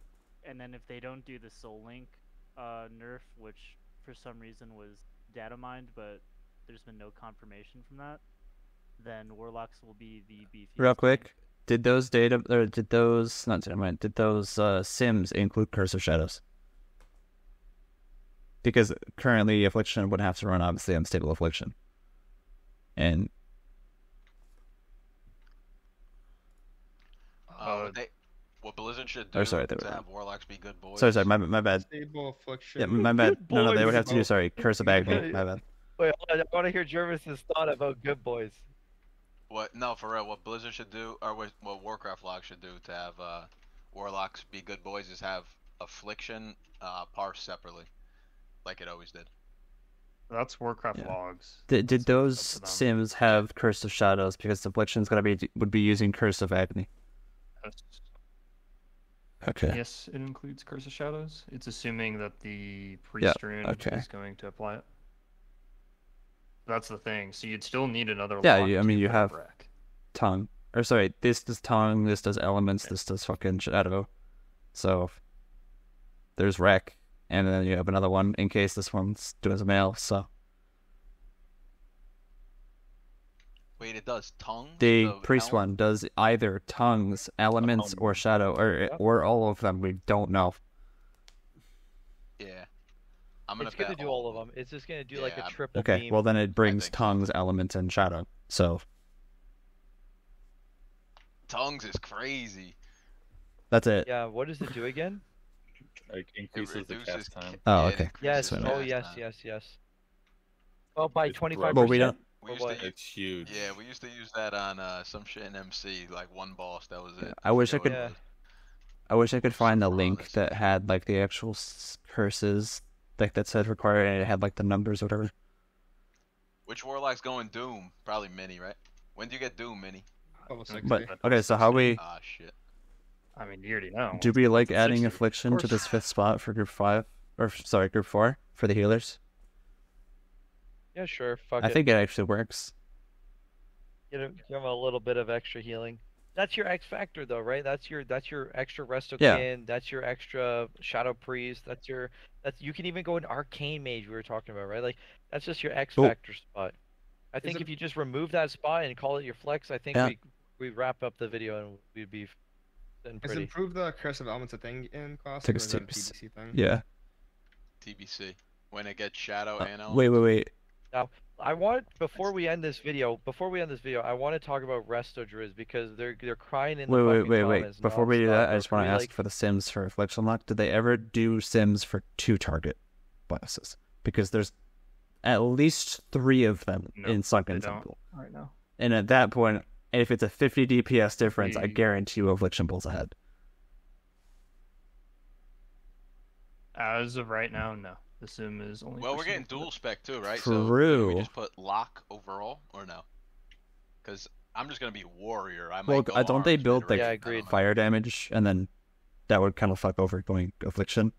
they don't do the Soul Link nerf, which for some reason was data mined, but there's been no confirmation from that, then Warlocks will be the beefy. Real quick. Tank. Did those sims include Curse of Shadows? Because currently Affliction would have to run obviously Unstable Affliction. And what Blizzard should do is have warlocks be good boys. Sorry, my bad. Stable Affliction. Yeah, my bad. Good no, they would have to do, sorry, Curse of Agony. My bad. Wait, I want to hear Jervis's thought about good boys. What? No, for real. What Blizzard should do, or what Warcraft Log should do to have warlocks be good boys is have Affliction parsed separately, like it always did. That's Warcraft Logs. Did those sims have Curse of Shadows? Because Affliction's gonna be using Curse of Agony. Yes. Okay. Yes, it includes Curse of Shadows. It's assuming that the priest rune is going to apply it. That's the thing. So you'd still need another. Yeah, I mean you have wreck. Tongue. Or sorry, this does tongue. This does elements. This does fucking shadow. So there's wreck, and then you have another one in case this one's doing some mail. So wait, it does tongue. The priest one does either tongues, elements, or shadow, or all of them. We don't know. Yeah. It's going to do all of them. It's just going to do like a triple beam. Well then it brings tongues, elements, and shadow. So tongues is crazy. That's it. Yeah, what does it do again? Like increases the cast time. Oh, okay. Yes. Oh, yes. Well, by 25%. Well, we don't. It's huge. Yeah, we used to use that on some shit in MC, like one boss. That was it. I wish I could find the link that had like the actual curses. Like that said required, and it had like the numbers or whatever. Which warlock's going Doom? Probably Mini, right? When do you get Doom, Mini? Okay, so how we... Ah, shit. I mean, you already know. Do we like adding 60, Affliction to this 5th spot for Group 5? Or, sorry, Group 4? For the healers? Yeah, sure, fuck it. I think it actually works. Give them a little bit of extra healing. That's your X Factor, though, right? That's your extra Restokin. Yeah. That's your extra Shadow Priest. You can even go in Arcane Mage we were talking about, right? Like that's just your X Factor spot. I think if you just remove that spot and call it your flex, I think we wrap up the video and we'd be then pretty. Is improve the Curse of Elements a thing in class? Or is it a TBC thing? Yeah. TBC when it gets Shadow and Elements. Wait. Now, before we end this video, I want to talk about Resto Druids because they're crying in the fucking comments. Before we do that, I just want to ask for the sims for Affliction Lock. Did they ever do sims for 2 target bosses? Because there's at least 3 of them in Sunken Temple. Right now. And at that point, if it's a 50 DPS difference, I guarantee you Affliction pulls ahead. As of right now, no. The sim is only. Well, we're getting dual spec too, right? True. So we just put lock overall or no? Because I'm just gonna be warrior. I might. Well, don't they build like fire damage, and then that would kind of fuck over going Affliction.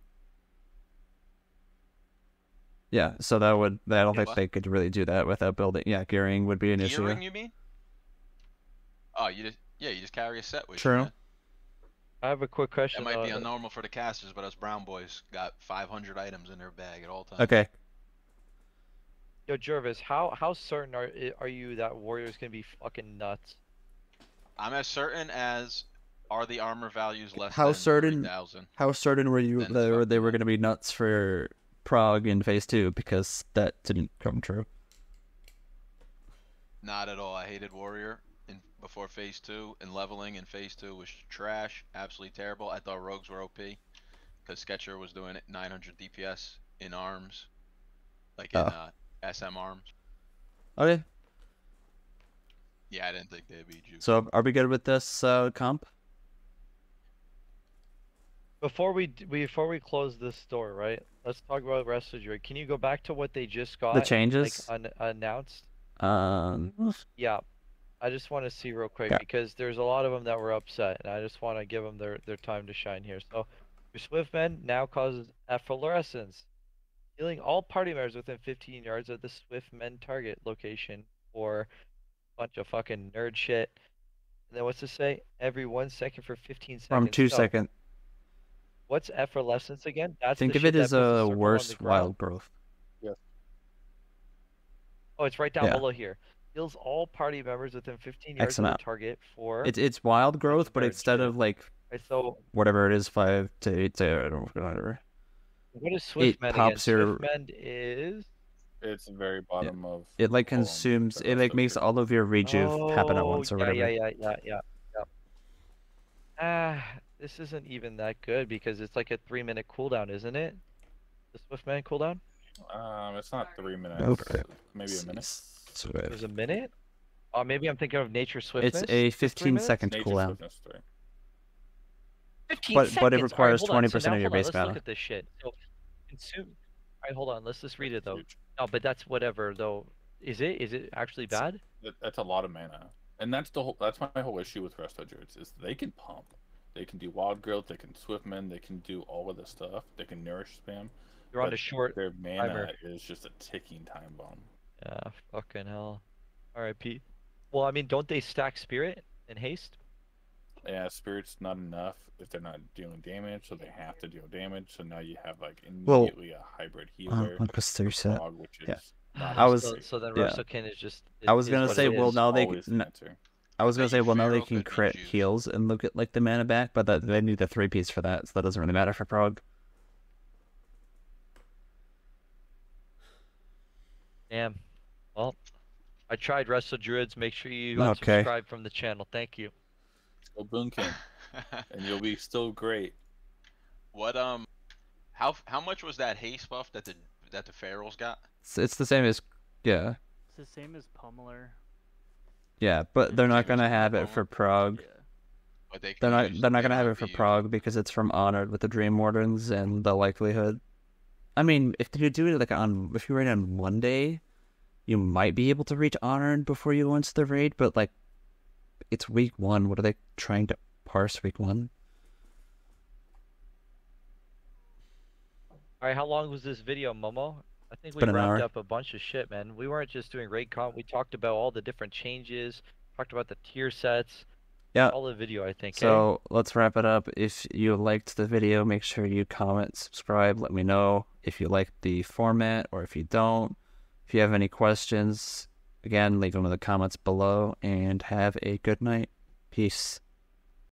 Yeah, so that would. I don't think they could really do that without building. Yeah, gearing would be an issue. Gearing, you mean? Oh, you just carry a set with you. True. I have a quick question. It might be abnormal for the casters, but us brown boys got 500 items in their bag at all times. Okay. Yo, Jervis, how certain are you that warrior's gonna be fucking nuts? I'm as certain as are the armor values less than 3,000. How certain were you that they were gonna be nuts for Prague in phase 2? Because that didn't come true. Not at all. I hated warrior. Before phase 2 and leveling in phase 2 was trash, absolutely terrible. I thought rogues were OP because Sketcher was doing 900 DPS in arms, like in SM arms. Okay. Yeah, I didn't think they'd be juiced. So are we good with this comp? Before we close this door, right? Let's talk about Resto Druid. Can you go back to what they just got? The changes like, announced. Yeah. I just want to see real quick because there's a lot of them that were upset, and I just want to give them their time to shine here. So, your Swiftmend now causes Efflorescence, healing all party members within 15 yards of the Swiftmend target location for a bunch of fucking nerd shit. And then what's to say? Every 1 second for 15 seconds. From 2 seconds. What's Efflorescence again? That's think of it as a worse Wild Growth. Yeah. Oh, it's right down below here. Heals all party members within 15 yards of the target for... It's Wild Growth, but instead of like... Right, so whatever it is, 5 to 8 to... I don't know, whatever. What is Swiftmend again? Swiftmend is... It's very bottom of. It like consumes. It like makes all of your rejuve happen at once or whatever. Yeah. This isn't even that good because it's like a 3-minute cooldown, isn't it? The Swiftmend cooldown. It's not 3 minutes. Okay. Maybe a minute. There's a minute. Oh, maybe I'm thinking of Nature Swiftness. It's a 15-second cooldown. 15 seconds. But it requires 20% of your base battle. Let's look at this shit. So, consume. All right, hold on. Let's just read it though. No, but that's whatever though. Is it? Is it actually bad? That's a lot of mana, and that's the whole. That's my whole issue with Resto Druids is they can pump, they can do Wild Growth, they can Swiftmend, they can do all of this stuff, they can Nourish spam. They're on a short. Their mana is just a ticking time bomb. Yeah, fucking hell. R.I.P. Well, I mean, don't they stack Spirit and Haste? Yeah, Spirit's not enough if they're not dealing damage, so they have to deal damage. So now you have like immediately a hybrid healer, I was gonna say, well, now they can crit heals and look at like the mana back, but that, they need the 3-piece for that, so that doesn't really matter for Prog. Damn. Well, I tried Resto Druids. Make sure you unsubscribe from the channel. Thank you. Go Boonkin, and you'll be still great. What how much was that haste buff that the Ferals got? It's the same as It's the same as Pummeler. Yeah, but they're not gonna have it for Prog. Yeah. But they're not gonna have it for Prog because it's from Honored with the Dream Wardens and the likelihood. I mean, if you do it like if you raid on one day, you might be able to reach Honored before you launch the raid, but like. It's week 1. What are they trying to parse week 1? All right, how long was this video, Momo? I think we wrapped up a bunch of shit, man. We weren't just doing raid comp. We talked about all the different changes. Talked about the tier sets. Yeah. All the video, I think. So let's wrap it up. If you liked the video, make sure you comment, subscribe. Let me know if you like the format or if you don't. If you have any questions. Again, leave them in the comments below, and have a good night. Peace.